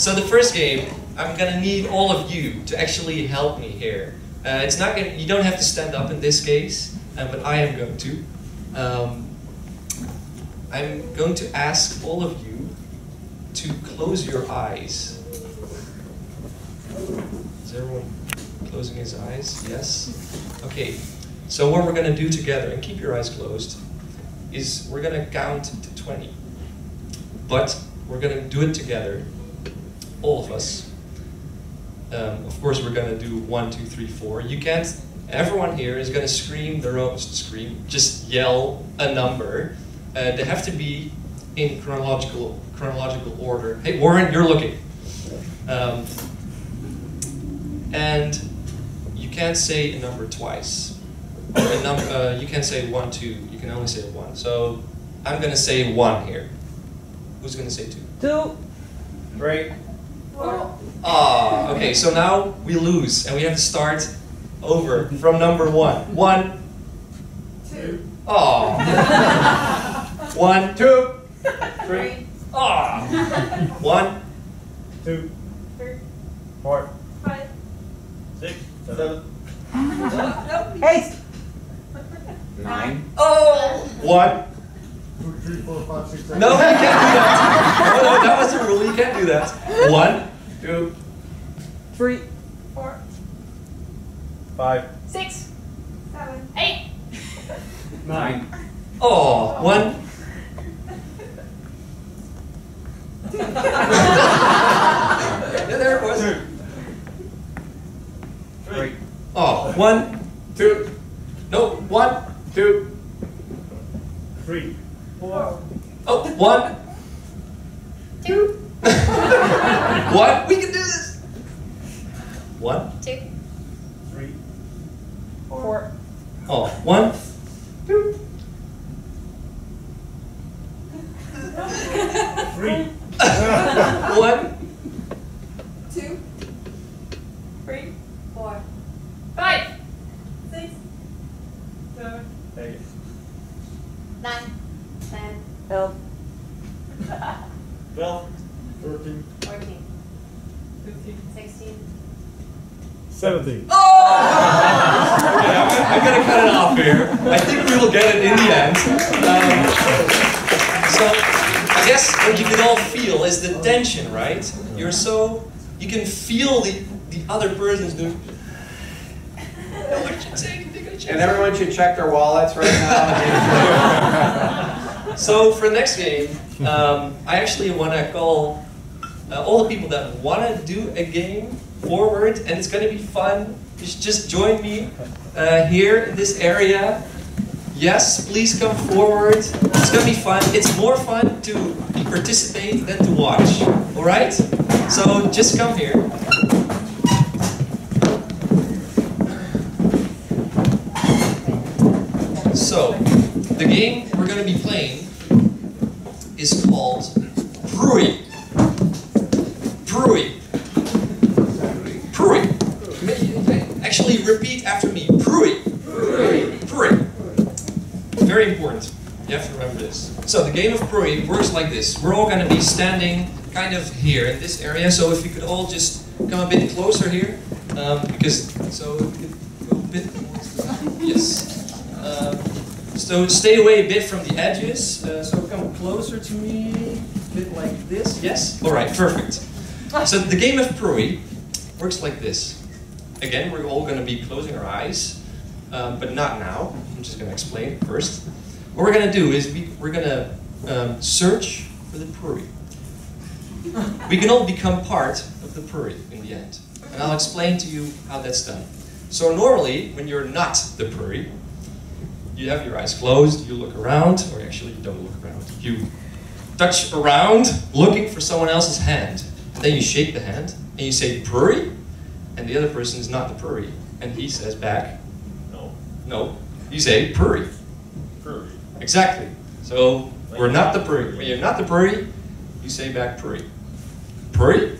So the first game, I'm going to need all of you to actually help me here. It's not gonna, you don't have to stand up in this case, but I am going to. I'm going to ask all of you to close your eyes. Is everyone closing his eyes? Yes? Okay, so what we're going to do together, and keep your eyes closed, is we're going to count to 20. But we're going to do it together, all of us. Of course, we're going to do 1, 2, 3, 4. You can't, everyone here is going to scream their own, just yell a number. They have to be in chronological order. Hey, Warren, you're looking. And you can't say a number twice. Or a you can't say one, two. You can only say one. So I'm going to say one here. Who's going to say two? Two. Three. Four. Ah, okay. So now we lose, and we have to start over from number one. One. Two. Ah. One. Two. Three. Ah. One. Two. Three. Four. Five. Six. Seven. Eight. Nine. Oh. One. Two, three, four, five, six, seven. No, you can't do that. No, that was the rule. You can't do that. One. Two. Three. Four. Five. Six. Seven. Eight. Nine. Oh. One. Yeah, there it was. Two. Three. Oh. One. Two. No. One. Two. Three. Four. Oh, one. Two. What? We can do this. One. Two. Three. Four. Oh, one. Two. Three. One. Two. Three. Four. Five. Six. Seven. Eight. Nine. 10, 12, 13, 14, 15, 16, 17. Oh! Okay, I'm going to cut it off here. I think we will get it in the end. So I guess what you can all feel is the tension, right? You're so, you can feel the other person's doing. And everyone should check their wallets right now. So for next game, I actually want to call all the people that want to do a game forward, and it's going to be fun. You should just join me here in this area. Yes, please come forward. It's going to be fun. It's more fun to participate than to watch. All right? So just come here. So the game we're going to be playing is called Prui. Prui. Prui. Actually, repeat after me. Prui. Prui. Prui. Very important. You have to remember this. So the game of Prui works like this. We're all going to be standing kind of here in this area. So if you could all just come a bit closer here, because so it could go a bit more. Yes. So stay away a bit from the edges, so come closer to me, a bit like this, yes? Alright, perfect. So the game of Prui works like this. Again, we're all going to be closing our eyes, but not now. I'm just going to explain first. What we're going to do is we're going to search for the Prui. We can all become part of the Prui in the end. And I'll explain to you how that's done. So normally, when you're not the Prui, you have your eyes closed, you look around, or actually you don't look around. You touch around, looking for someone else's hand. And then you shake the hand, and you say, Prui? And the other person is not the Prui. And he says back, no. No. You say, Prui. Prui. Exactly. So, we're not the Prui. When you're not the Prui, you say back, Prui. Prui?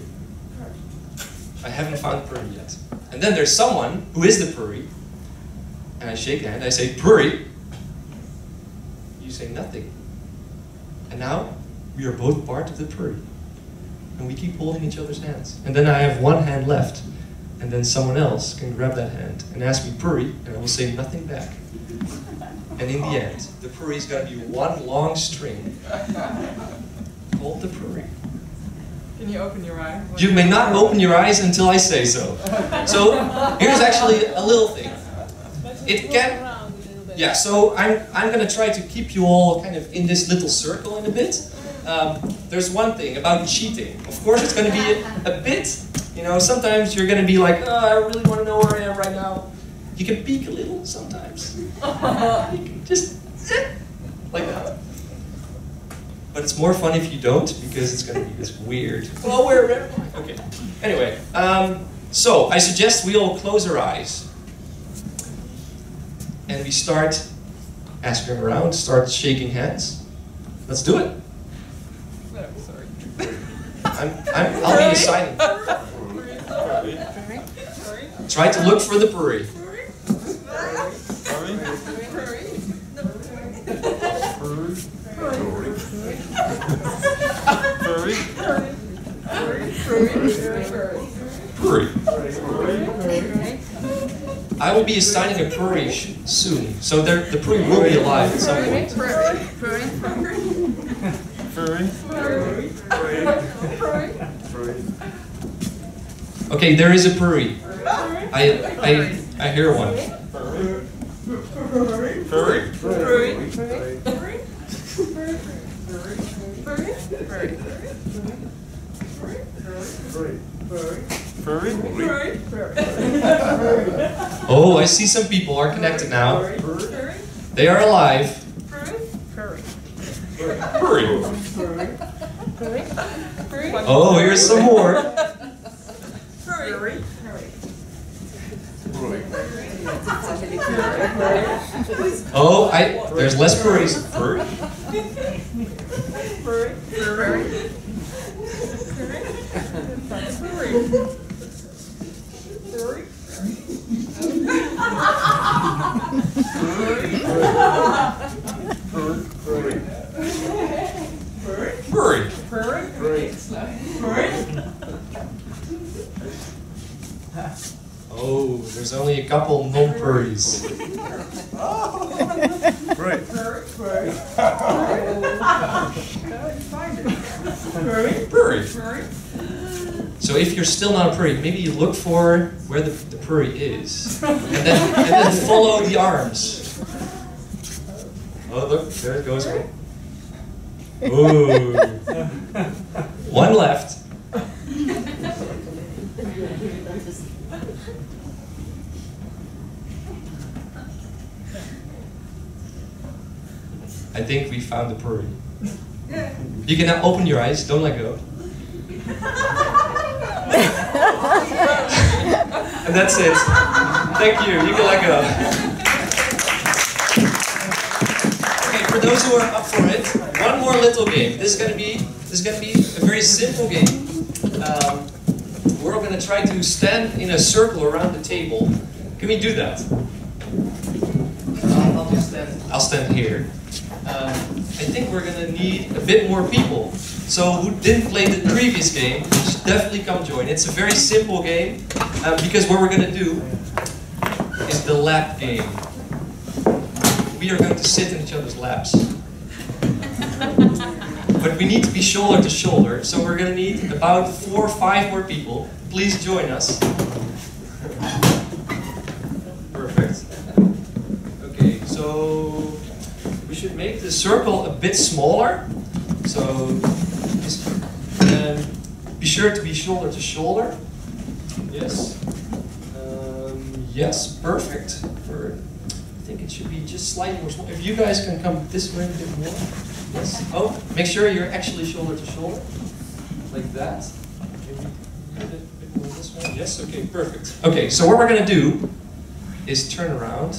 I haven't found Prui yet. And then there's someone who is the Prui, and I shake hand, I say, Prui. You say nothing. And now, we are both part of the Prui. And we keep holding each other's hands. And then I have one hand left. And then someone else can grab that hand and ask me, Prui, and I will say nothing back. And in the end, the Prui is going to be one long string. Hold the Prui. Can you open your eyes? You may not open your eyes until I say so. So, here's actually a little thing. It can, yeah, so I'm going to try to keep you all kind of in this little circle in a bit. There's one thing about cheating. Of course, it's going to be a bit, you know, sometimes you're going to be like, oh, I really want to know where I am right now. You can peek a little sometimes. You can just, like that. But it's more fun if you don't, because it's going to be this weird. Oh, where? Okay. Anyway, so I suggest we all close our eyes. And we start asking around, start shaking hands. Let's do it. No, sorry. I'll be assigning. Try to look for the Prui. I will be assigning a Prui soon, so the Prui will be alive at some point. Okay, there is a Prui. I hear one. Oh, I see some people are connected now. They are alive. Oh, here's some more. Oh, there's less Pruis. Oh, there's only a couple non-Pruis. So if you're still not a Prui, maybe you look for where the Prui is, and then follow the arms. Oh, look, there it goes. Ooh. One left. I think we found the Prui. You can now open your eyes, don't let go. And that's it. Thank you. You can let go. Okay, for those who are up for it, one more little game. This is gonna be a very simple game. We're all gonna try to stand in a circle around the table. Can we do that? I'll stand here. I think we're gonna need a bit more people. So who didn't play the previous game, should definitely come join. It's a very simple game, because what we're gonna do is the lap game. We are going to sit in each other's laps. But we need to be shoulder to shoulder, so we're gonna need about 4 or 5 more people. Please join us. Perfect. Okay, so we should make the circle a bit smaller. So be sure to be shoulder to shoulder. Yes. Yes, perfect. I think it should be just slightly more small. If you guys can come this way a bit more. Yes. Oh, make sure you're actually shoulder to shoulder. Like that. Maybe a bit more this way. Yes, okay, perfect. Okay, so what we're gonna do is turn around.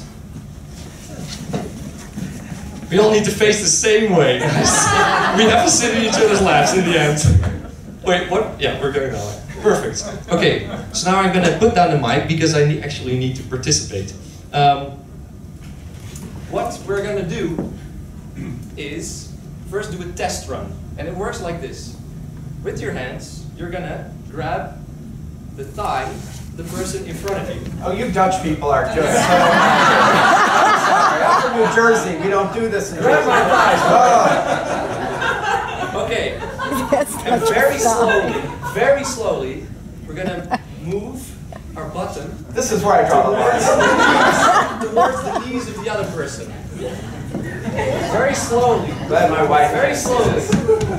We all need to face the same way. We have to sit in each other's laps in the end. Wait, what? Yeah, we're going that way. Perfect. Okay, so now I'm going to put down the mic because I actually need to participate. What we're going to do is first do a test run. And it works like this. With your hands, you're going to grab the thigh the person in front of you. Oh, you Dutch people are just so sorry. I'm from New Jersey. We don't do this in Jersey. Grab my thighs. Oh. Okay. And very slowly, we're gonna move our bottom. This is where I draw the line. Towards the knees of the other person. Very slowly. Glad my wife. Very slowly.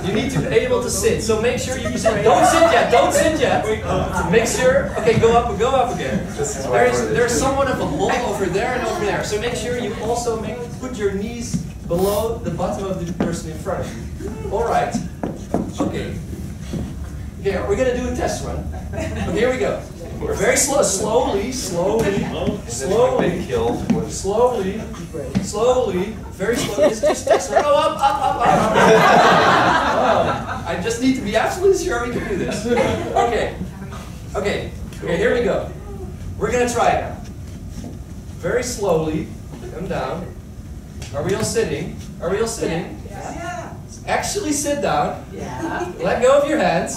You need to be able to sit. So make sure you sit. Don't sit yet. Don't sit yet. Make sure. Okay, go up again. There's somewhat of a hole over there and over there. So make sure you also put your knees below the bottom of the person in front of you. All right. Okay. Here, we're going to do a test run. But here we go. Very slow, slowly, very slowly. Just test run. Oh, up. Oh, I just need to be absolutely sure we can do this. Okay. Okay, here we go. We're going to try it now. Very slowly, come down. Are we all sitting? Are we all sitting? Yeah. Actually sit down. Yeah. Let go of your hands.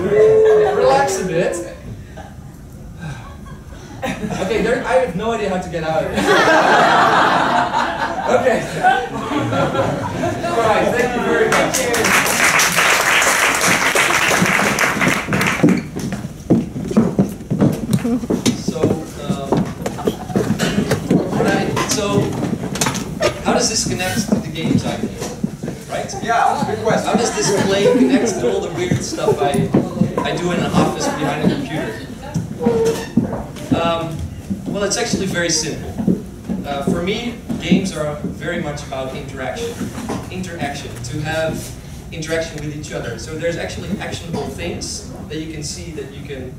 Relax a bit. Okay, there, I have no idea how to get out of it. Okay. All right, thank you very much. How does this connect to the games I play? Right? Yeah, that's a good question. How does this play connect to all the weird stuff I do in an office behind a computer? Well, it's actually very simple. For me, games are very much about interaction. To have interaction with each other. So there's actually actionable things that you can see, that you can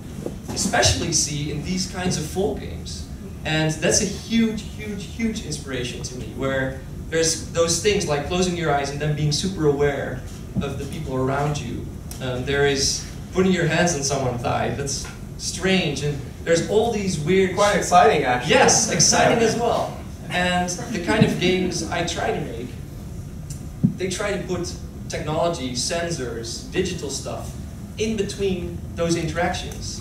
especially see in these kinds of folk games. And that's a huge, huge, huge inspiration to me, where there's those things like closing your eyes and then being super aware of the people around you. There is putting your hands on someone's thigh. That's strange. And there's all these weird... Quite exciting, actually. Yes, exciting as well. And the kind of games I try to make, they try to put technology, sensors, digital stuff in between those interactions.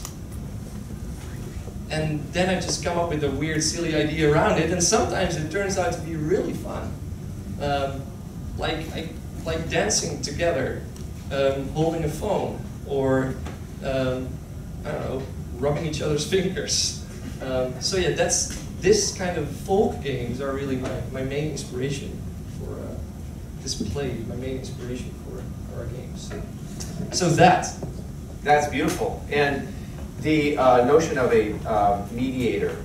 And then I just come up with a weird, silly idea around it, and sometimes it turns out to be really fun. Like dancing together, holding a phone, or, I don't know, rubbing each other's fingers. So yeah, this kind of folk games are really my main inspiration for my main inspiration for our games. So that's beautiful. And the notion of a mediator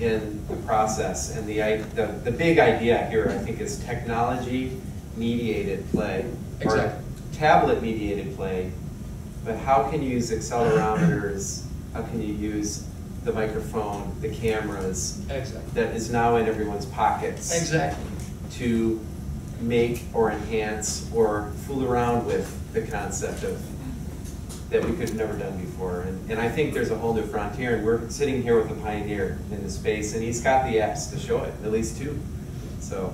in the process, and the big idea here, I think, is technology-mediated play, exactly, or tablet-mediated play. But how can you use accelerometers? How can you use the microphone, the cameras, exactly, that is now in everyone's pockets, exactly, to make or enhance or fool around with the concept of that we could have never done before. And I think there's a whole new frontier, and we're sitting here with a pioneer in the space, and he's got the apps to show it, at least two. So,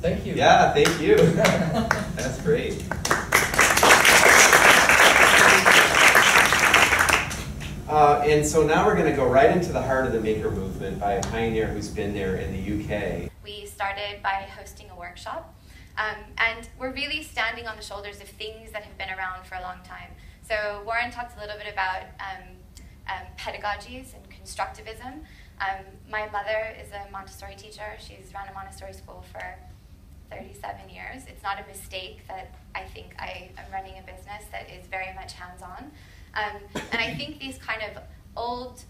thank you. Yeah, thank you. That's great. And so now we're going to go right into the heart of the maker movement by a pioneer who's been there in the UK. We started by hosting a workshop, and we're really standing on the shoulders of things that have been around for a long time. So Warren talked a little bit about pedagogies and constructivism. My mother is a Montessori teacher. She's run a Montessori school for 37 years. It's not a mistake that I think I am running a business that is very much hands-on. And I think these kind of old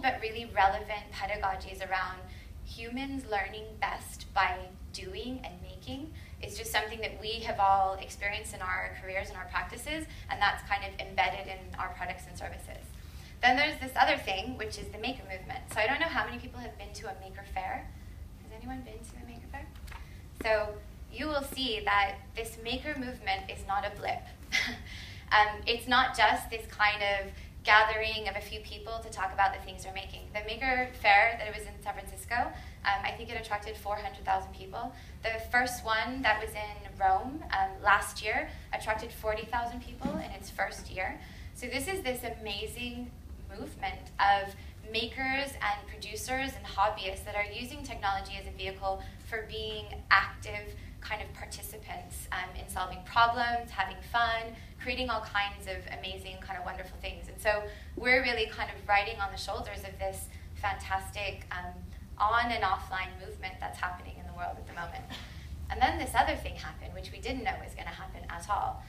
but really relevant pedagogies around humans learning best by doing and making, it's just something that we have all experienced in our careers and our practices, and that's kind of embedded in our products and services. Then there's this other thing, which is the maker movement. So I don't know how many people have been to a maker fair. Has anyone been to a maker fair? So you will see that this maker movement is not a blip. It's not just this kind of gathering of a few people to talk about the things they're making. The maker fair that was in San Francisco, I think it attracted 400,000 people. The first one that was in Rome last year attracted 40,000 people in its first year. So this is this amazing movement of makers and producers and hobbyists that are using technology as a vehicle for being active kind of participants in solving problems, having fun, creating all kinds of amazing, kind of wonderful things. And so we're really kind of riding on the shoulders of this fantastic on and offline movement that's happening in the world at the moment. And then this other thing happened, which we didn't know was going to happen at all.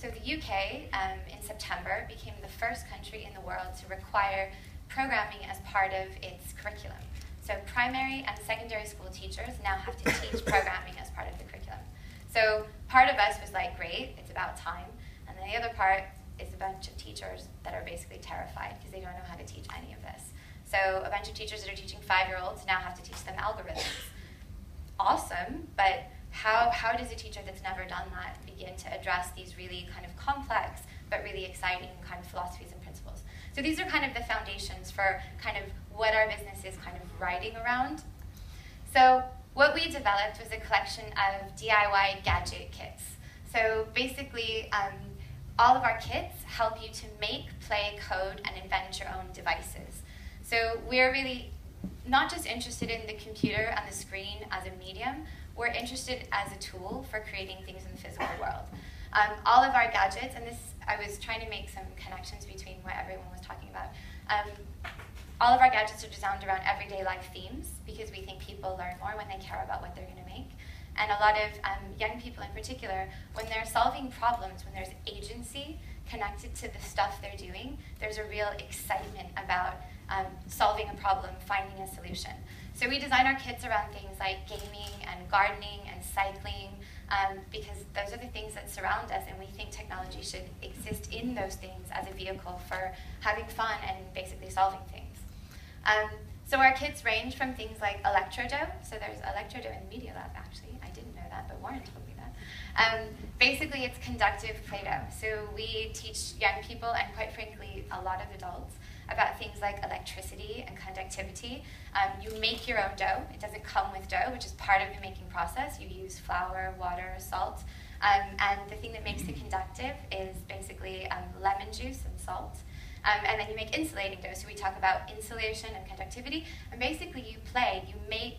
So the UK, in September, became the first country in the world to require programming as part of its curriculum. So primary and secondary school teachers now have to teach programming as part of the curriculum. So part of us was like, great, it's about time. And then the other part is a bunch of teachers that are basically terrified because they don't know how to teach any of this. So a bunch of teachers that are teaching five-year-olds now have to teach them algorithms. Awesome, but how does a teacher that's never done that begin to address these really kind of complex but really exciting kind of philosophies and principles? So these are kind of the foundations for kind of what our business is kind of riding around. So what we developed was a collection of DIY gadget kits. So basically, all of our kits help you to make, play, code, and invent your own devices. So we're really not just interested in the computer and the screen as a medium, we're interested as a tool for creating things in the physical world. All of our gadgets, and this, I was trying to make some connections between what everyone was talking about. All of our gadgets are designed around everyday life themes because we think people learn more when they care about what they're going to make. And a lot of young people in particular, when they're solving problems, when there's agency connected to the stuff they're doing, there's a real excitement about solving a problem, finding a solution. So we design our kits around things like gaming and gardening and cycling, because those are the things that surround us, and we think technology should exist in those things as a vehicle for having fun and basically solving things. So our kits range from things like Electro-Dough. So there's Electro-Dough in the Media Lab, actually. I didn't know that, but Warren told me that. Basically, it's conductive Play-Doh. So we teach young people, and quite frankly, a lot of adults, about things like electricity and conductivity. You make your own dough. It doesn't come with dough, which is part of the making process. You use flour, water, salt. And the thing that makes it conductive is basically lemon juice and salt. And then you make insulating dough. So we talk about insulation and conductivity. And basically you play, you make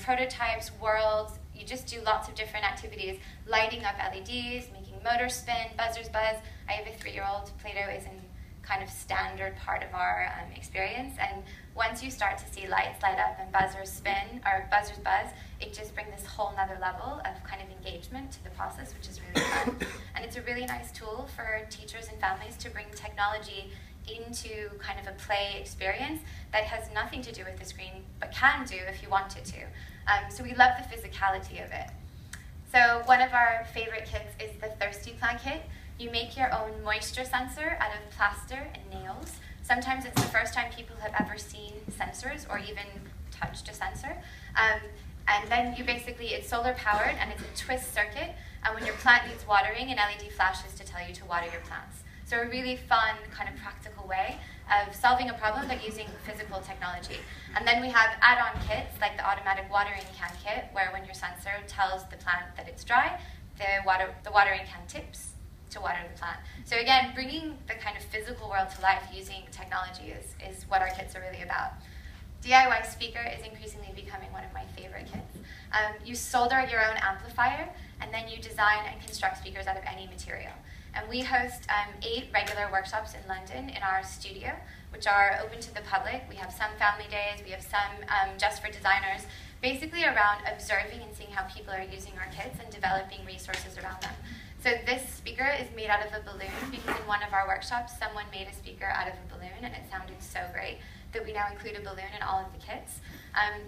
prototypes, worlds, you just do lots of different activities, lighting up LEDs, making motors spin, buzzers buzz. I have a 3-year-old. Play-Doh is in kind of standard part of our experience, and once you start to see lights light up and buzzers spin, or buzzers buzz, it just brings this whole nother level of kind of engagement to the process, which is really fun. And it's a really nice tool for teachers and families to bring technology into kind of a play experience that has nothing to do with the screen, but can do if you want it to. So we love the physicality of it. So one of our favorite kits is the Thirsty Plant Kit. You make your own moisture sensor out of plaster and nails. Sometimes it's the first time people have ever seen sensors or even touched a sensor. And then you basically, it's solar powered and it's a twist circuit. And when your plant needs watering, an LED flashes to tell you to water your plants. So a really fun, kind of practical way of solving a problem but using physical technology. And then we have add-on kits like the automatic watering can kit, where when your sensor tells the plant that it's dry, the watering can tips to water the plant. So again, bringing the kind of physical world to life using technology is what our kits are really about. DIY speaker is increasingly becoming one of my favorite kits. You solder your own amplifier, and then you design and construct speakers out of any material. And we host 8 regular workshops in London in our studio, which are open to the public. We have some family days, we have some just for designers, basically around observing and seeing how people are using our kits and developing resources around them. So this speaker is made out of a balloon because in one of our workshops, someone made a speaker out of a balloon and it sounded so great that we now include a balloon in all of the kits.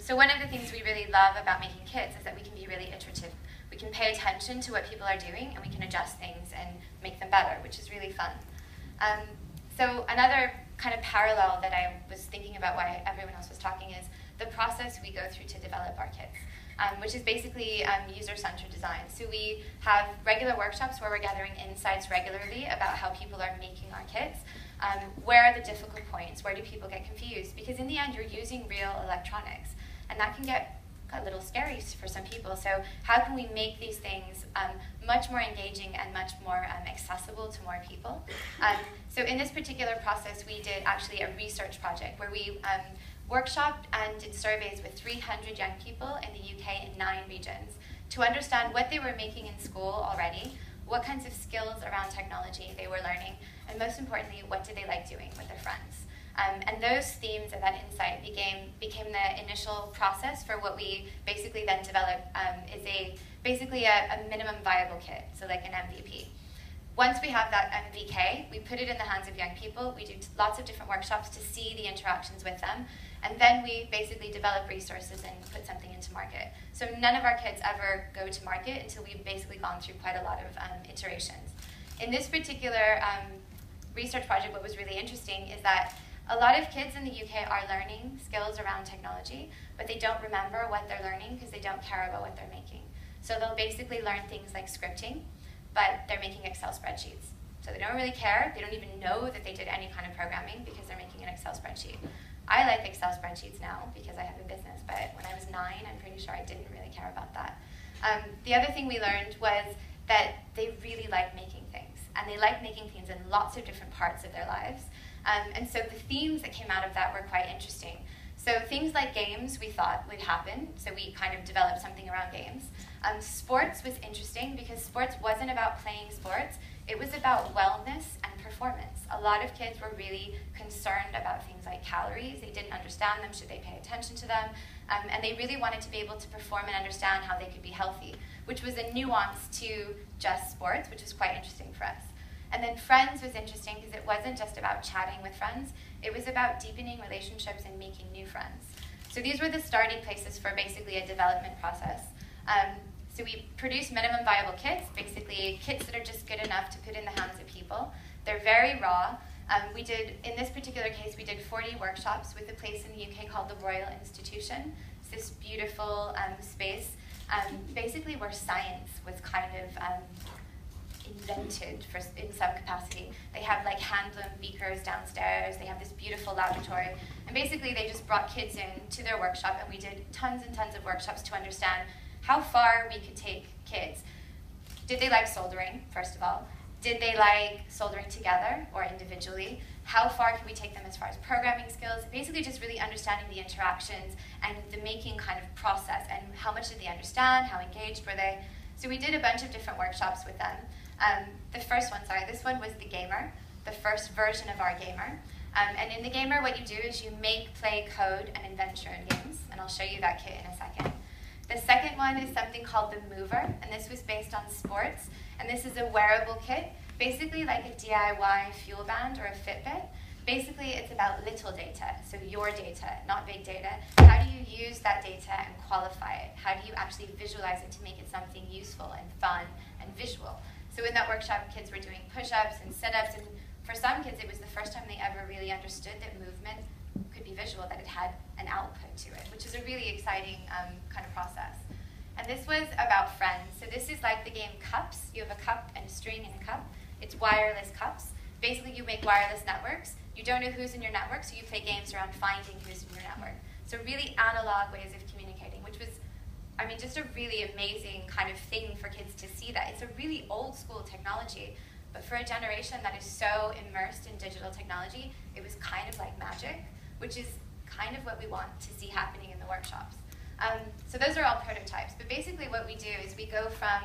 So one of the things we really love about making kits is that we can be really iterative. We can pay attention to what people are doing and we can adjust things and make them better, which is really fun. So another kind of parallel that I was thinking about why everyone else was talking is the process we go through to develop our kits. Which is basically user-centered design. So we have regular workshops where we're gathering insights regularly about how people are making our kits. Where are the difficult points? Where do people get confused? Because in the end, you're using real electronics, and that can get a little scary for some people. So how can we make these things much more engaging and much more accessible to more people? So in this particular process, we did actually a research project where we workshopped and did surveys with 300 young people in the UK in 9 regions to understand what they were making in school already, what kinds of skills around technology they were learning, and most importantly, what did they like doing with their friends. And those themes and that insight became the initial process for what we basically then developed is basically a minimum viable kit, so like an MVP. Once we have that MVK, we put it in the hands of young people. We do lots of different workshops to see the interactions with them. And then we basically develop resources and put something into market. So none of our kits ever go to market until we've basically gone through quite a lot of iterations. In this particular research project, what was really interesting is that a lot of kids in the UK are learning skills around technology, but they don't remember what they're learning because they don't care about what they're making. So they'll basically learn things like scripting, but they're making Excel spreadsheets. So they don't really care. They don't even know that they did any kind of programming because they're making an Excel spreadsheet. I like Excel spreadsheets now because I have a business, but when I was 9, I'm pretty sure I didn't really care about that. The other thing we learned was that they really like making things, and they like making things in lots of different parts of their lives. And so the themes that came out of that were quite interesting. So things like games we thought would happen, so we kind of developed something around games. Sports was interesting because sports wasn't about playing sports, it was about wellness and performance. A lot of kids were really concerned about things like calories. They didn't understand them, should they pay attention to them? And they really wanted to be able to perform and understand how they could be healthy, which was a nuance to just sports, which was quite interesting for us. And then friends was interesting because it wasn't just about chatting with friends, it was about deepening relationships and making new friends. So these were the starting places for basically a development process. So we produce minimum viable kits, basically kits that are just good enough to put in the hands of people. They're very raw. We did, in this particular case, we did 40 workshops with a place in the UK called the Royal Institution. It's this beautiful space, basically where science was kind of invented in some capacity. They have like hand-blown beakers downstairs, they have this beautiful laboratory, and basically they just brought kids in to their workshop, and we did tons and tons of workshops to understand how far we could take kids. Did they like soldering, first of all? Did they like soldering together or individually? How far can we take them as far as programming skills? Basically just really understanding the interactions and the making kind of process, and how much did they understand, how engaged were they? So we did a bunch of different workshops with them. The first one, sorry, this one was the Gamer, the first version of our Gamer. And in the Gamer, what you do is you make, play, code, and invent your own games. And I'll show you that kit in a second. The second one is something called the Mover, and this was based on sports. And this is a wearable kit, basically like a DIY fuel band or a Fitbit. Basically, it's about little data, so your data, not big data. How do you use that data and qualify it? How do you actually visualize it to make it something useful and fun and visual? So in that workshop, kids were doing push-ups and sit-ups, and for some kids, it was the first time they ever really understood that movement could be visual, that it had an output to it, which is a really exciting kind of process. And this was about friends. So this is like the game Cups. You have a cup and a string and a cup. It's wireless cups. Basically, you make wireless networks. You don't know who's in your network, so you play games around finding who's in your network. So really analog ways of communicating, which was, I mean, just a really amazing kind of thing for kids to see that. It's a really old school technology, but for a generation that is so immersed in digital technology, it was kind of like magic, which is kind of what we want to see happening in the workshops. So those are all prototypes, but basically what we do is we go from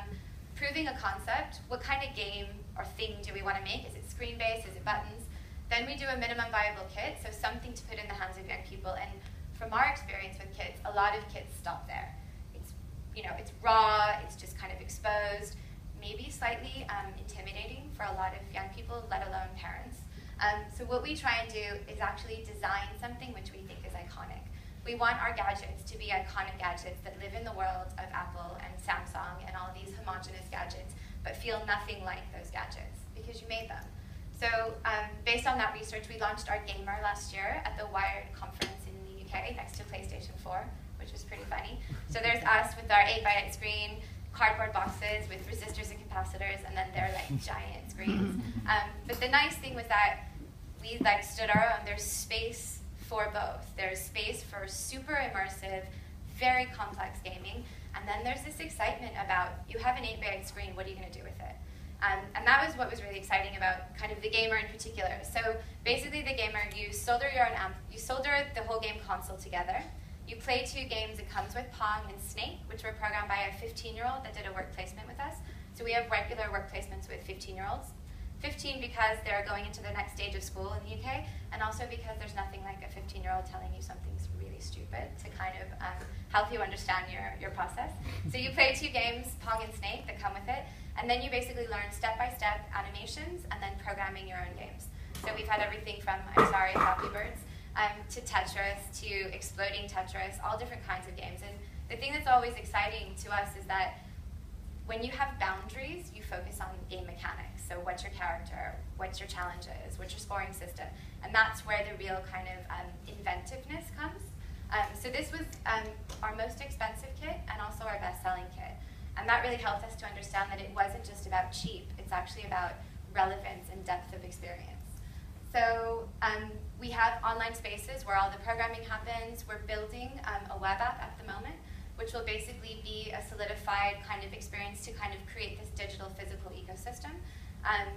proving a concept, what kind of game or thing do we want to make? Is it screen-based? Is it buttons? Then we do a minimum viable kit, so something to put in the hands of young people, and from our experience with kids, a lot of kids stop there. You know, it's raw, it's just kind of exposed, maybe slightly intimidating for a lot of young people, let alone parents. So what we try and do is actually design something which we think is iconic. We want our gadgets to be iconic gadgets that live in the world of Apple and Samsung and all these homogenous gadgets, but feel nothing like those gadgets because you made them. So based on that research, we launched our Gamer last year at the Wired conference in the UK next to PlayStation 4. Which was pretty funny. So there's us with our 8x8 screen, cardboard boxes with resistors and capacitors, and then they're like giant screens. But the nice thing was that we like stood our own. There's space for both. There's space for super immersive, very complex gaming, and then there's this excitement about, you have an 8x8 screen, what are you gonna do with it? And that was what was really exciting about kind of the Gamer in particular. So basically the Gamer, you solder your own you solder the whole game console together. You play two games, it comes with Pong and Snake, which were programmed by a 15-year-old that did a work placement with us. So we have regular work placements with 15-year-olds. 15 because they're going into their next stage of school in the UK, and also because there's nothing like a 15-year-old telling you something's really stupid to kind of help you understand your process. So you play two games, Pong and Snake, that come with it, and then you basically learn step-by-step animations and then programming your own games. So we've had everything from, I'm sorry, Flappy Birds, to Tetris, to exploding Tetris, all different kinds of games. And the thing that's always exciting to us is that when you have boundaries, you focus on game mechanics. So what's your character, what's your challenges, what's your scoring system? And that's where the real kind of inventiveness comes. So this was our most expensive kit and also our best-selling kit. And that really helped us to understand that it wasn't just about cheap, it's actually about relevance and depth of experience. So we have online spaces where all the programming happens. We're building a web app at the moment, which will basically be a solidified kind of experience to kind of create this digital physical ecosystem.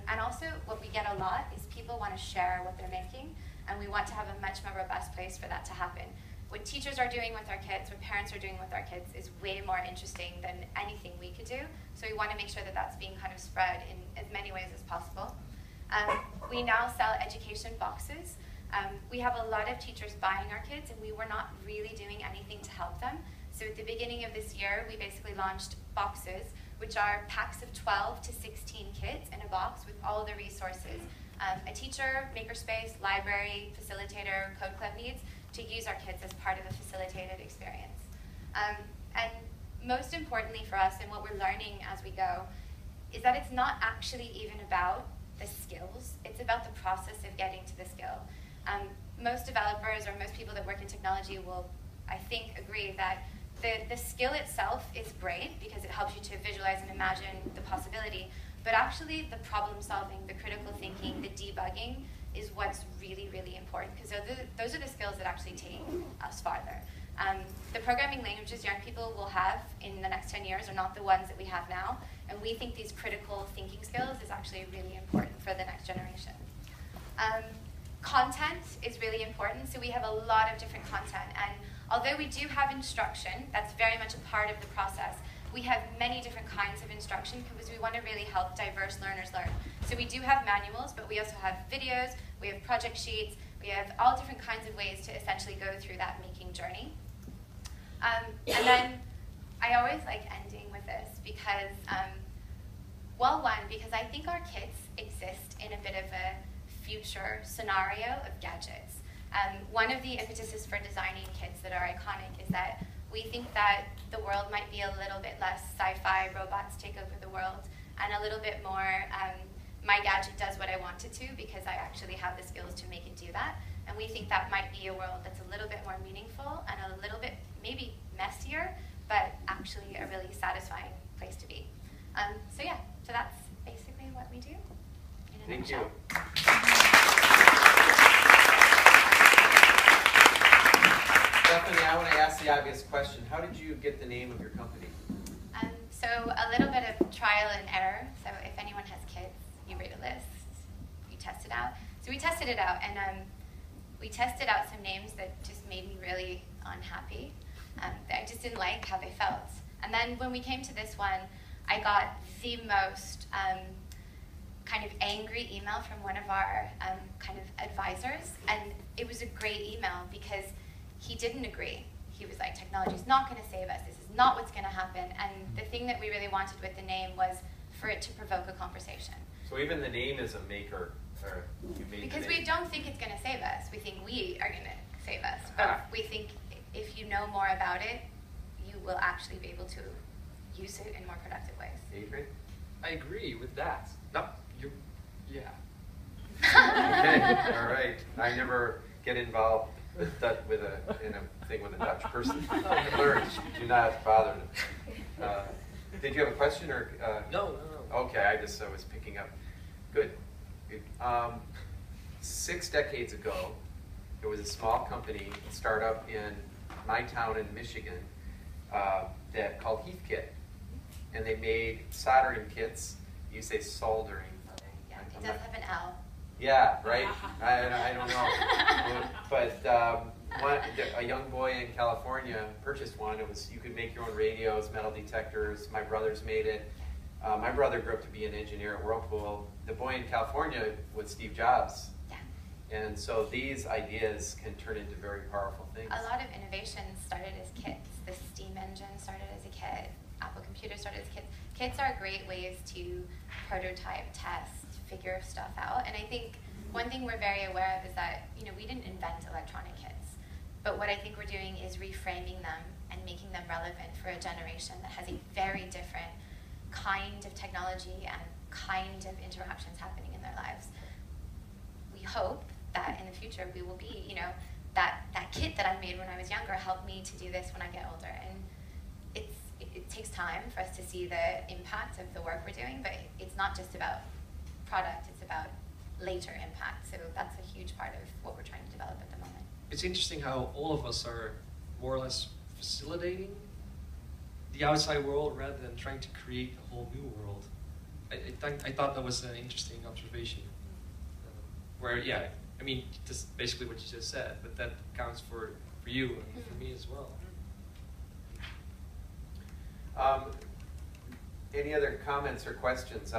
And also what we get a lot is people want to share what they're making, and we want to have a much more robust place for that to happen. What teachers are doing with our kids, what parents are doing with our kids is way more interesting than anything we could do. So we want to make sure that that's being kind of spread in as many ways as possible. We now sell education boxes. We have a lot of teachers buying our kits, and we were not really doing anything to help them. So at the beginning of this year, we basically launched boxes, which are packs of 12 to 16 kids in a box with all the resources a teacher, makerspace, library, facilitator, code club needs to use our kids as part of a facilitated experience. And most importantly for us, and what we're learning as we go, is that it's not actually even about the skills, it's about the process of getting to the skill. Most developers or most people that work in technology will, I think, agree that the skill itself is great because it helps you to visualize and imagine the possibility, but actually the problem solving, the critical thinking, the debugging, is what's really, really important, because those are the skills that actually take us farther. The programming languages young people will have in the next 10 years are not the ones that we have now, and we think these critical thinking skills is actually really important for the next generation. Content is really important, so we have a lot of different content, and although we do have instruction, that's very much a part of the process, we have many different kinds of instruction because we want to really help diverse learners learn. So we do have manuals, but we also have videos, we have project sheets, we have all different kinds of ways to essentially go through that making journey. And then I always like ending with this because, well, one, because I think our kids exist in a bit of a future scenario of gadgets. One of the impetuses for designing kits that are iconic is that we think that the world might be a little bit less sci-fi, robots take over the world, and a little bit more my gadget does what I want it to because I actually have the skills to make it do that. And we think that might be a world that's a little bit more meaningful and a little bit maybe messier, but actually a really satisfying place to be. So yeah, so that's basically what we do. Thank you. Bethany, I want to ask the obvious question. How did you get the name of your company? So a little bit of trial and error. So if anyone has kids, you read a list, you test it out. So we tested it out, and we tested out some names that just made me really unhappy. I just didn't like how they felt. And then when we came to this one, I got the most kind of angry email from one of our kind of advisors, and it was a great email because he didn't agree. He was like, technology's not gonna save us, this is not what's gonna happen. And the thing that we really wanted with the name was for it to provoke a conversation. So even the name is a maker, or you made because we don't think it's gonna save us, we think we are gonna save us. But we think if you know more about it, you will actually be able to use it in more productive ways. Adriaan? I agree with that. No, you, yeah. Okay, all right, I never get involved in a thing with a Dutch person. Do not bother them. Did you have a question or? No. Okay, I just was picking up. Good. 6 decades ago, there was a small company, a startup in my town in Michigan, that called Heathkit, and they made soldering kits. You say soldering. Yeah, it does have an L. Yeah, right? I don't know. But a young boy in California purchased one. It was, you could make your own radios, metal detectors. My brothers made it. My brother grew up to be an engineer at Whirlpool. The boy in California was Steve Jobs. Yeah. And so these ideas can turn into very powerful things. A lot of innovations started as kits. The steam engine started as a kit. Apple Computer started as kits. Kits are great ways to prototype, test, figure stuff out, and I think one thing we're very aware of is that, you know, we didn't invent electronic kits, but what I think we're doing is reframing them and making them relevant for a generation that has a very different kind of technology and kind of interactions happening in their lives. We hope that in the future we will be, you know, that kit that I made when I was younger helped me to do this when I get older. And it takes time for us to see the impact of the work we're doing, but it's not just about product, it's about later impact. So that's a huge part of what we're trying to develop at the moment. It's interesting how all of us are more or less facilitating the outside world rather than trying to create a whole new world. I thought that was an interesting observation. Where, yeah, I mean, just basically what you just said, but that counts for you and for me as well. Any other comments or questions?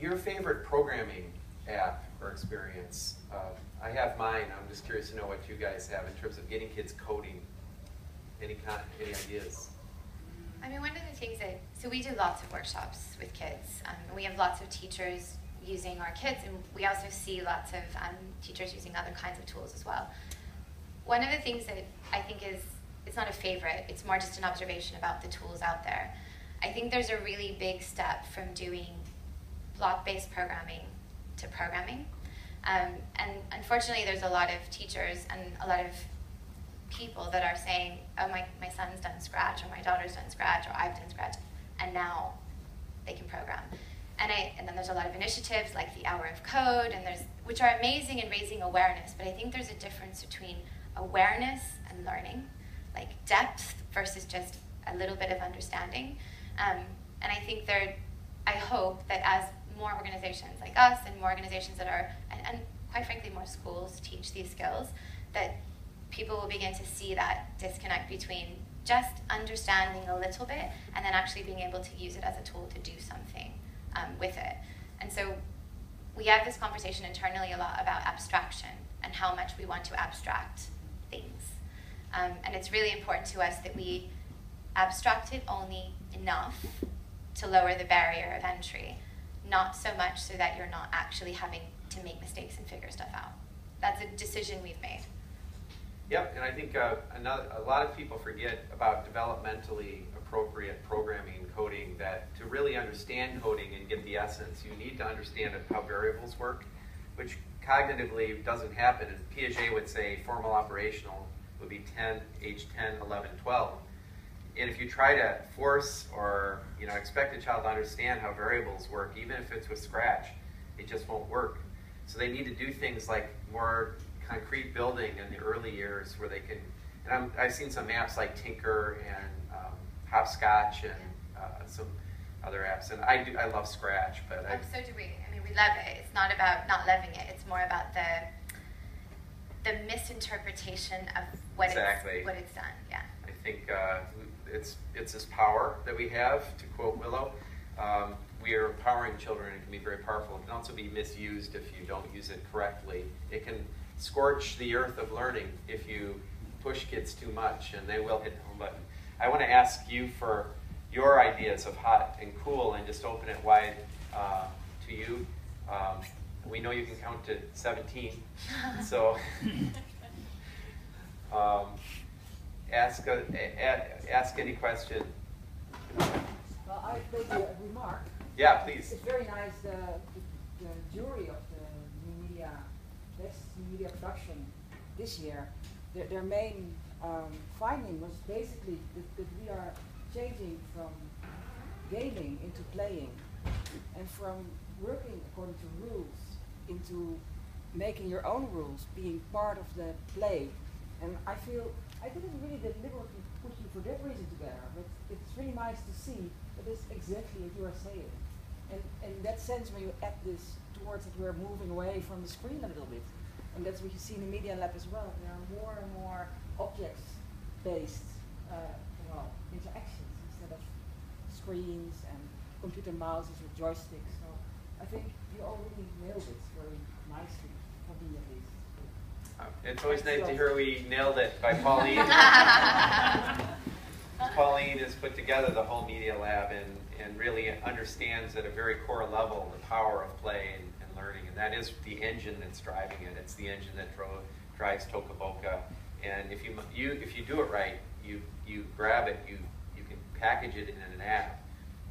Your favorite programming app or experience? I have mine. I'm just curious to know what you guys have in terms of getting kids coding. Any ideas? I mean, one of the things that, so we do lots of workshops with kids. We have lots of teachers using our kits, and we also see lots of teachers using other kinds of tools as well. One of the things that I think is, it's not a favorite, it's more just an observation about the tools out there. I think there's a really big step from doing block-based programming to programming. And unfortunately, there's a lot of teachers and a lot of people that are saying, oh, my son's done Scratch, or my daughter's done Scratch, or I've done Scratch, and now they can program. And then there's a lot of initiatives like the Hour of Code, and which are amazing in raising awareness, but I think there's a difference between awareness and learning, like depth versus just a little bit of understanding. And I think I hope that as more organizations like us and more organizations that are, and quite frankly, more schools teach these skills, that people will begin to see that disconnect between just understanding a little bit and then actually being able to use it as a tool to do something with it. And so we have this conversation internally a lot about abstraction and how much we want to abstract things. And it's really important to us that we abstract it only enough to lower the barrier of entry, not so much so that you're not actually having to make mistakes and figure stuff out. That's a decision we've made. Yep, and I think a lot of people forget about developmentally appropriate programming and coding, that to really understand coding and get the essence, you need to understand how variables work, which cognitively doesn't happen. As Piaget would say, formal operational would be age 10, 11, 12. And if you try to force or expect a child to understand how variables work, even if it's with Scratch, it just won't work. So they need to do things like more concrete building in the early years where they can, and I've seen some apps like Tinker and Hopscotch and some other apps, and I love Scratch, but so do we. I mean, we love it. It's not about not loving it. It's more about the misinterpretation of what exactly what it's done. Yeah. I think it's this power that we have. To quote Willow, we are empowering children. It can be very powerful. It can also be misused if you don't use it correctly. It can scorch the earth of learning if you push kids too much, and they will hit the home button. I want to ask you for your ideas of hot and cool, and just open it wide to you. We know you can count to 17, so ask any question. Well, I make a remark. Yeah, please. It's very nice, the jury of the media. That's media production this year. Their main finding was basically that we are changing from gaming into playing, and from working according to rules into making your own rules, being part of the play. And I feel I didn't really deliberately put you for that reason together, but it's really nice to see that it's exactly what you are saying. And in that sense, when you add this towards that we're moving away from the screen a little bit, and that's what you see in the Media Lab as well. There are more and more objects-based interactions instead of screens and computer mouses or joysticks. So I think you already nailed it very nicely, for me at least. It's always nice to hear we nailed it by Pauline. Pauline has put together the whole Media Lab and really understands at a very core level the power of play and learning. learning, and that is the engine that's driving it. It's the engine that drives Toca Boca. And if you do it right, you grab it, you can package it in an app.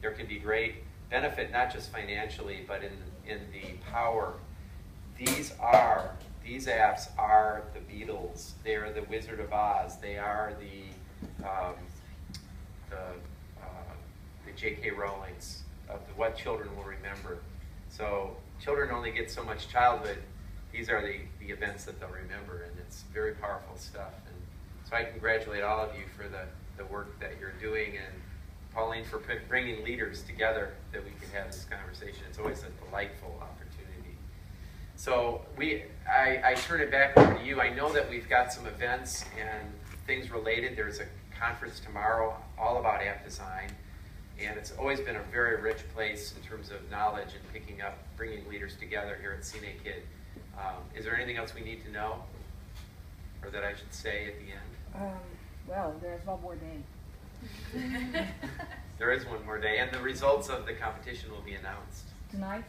There can be great benefit, not just financially, but in the power. These apps are the Beatles. They are the Wizard of Oz. They are the J.K. Rowling's of what children will remember. So children only get so much childhood. These are the events that they'll remember, and it's very powerful stuff. And so I congratulate all of you for the work that you're doing, and Pauline for bringing leaders together that we can have this conversation. It's always a delightful opportunity. So I turn it back over to you. I know that we've got some events and things related. There's a conference tomorrow all about app design, and it's always been a very rich place in terms of knowledge and picking up, bringing leaders together here at Cinekid. Is there anything else we need to know, or that I should say at the end? Well, there's one more day. There is one more day, and the results of the competition will be announced. Tonight,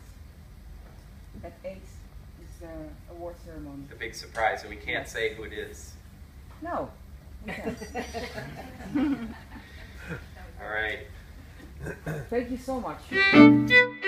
at 8, is the award ceremony. The big surprise, and we can't say who it is. No, we can't. All right. Thank you so much.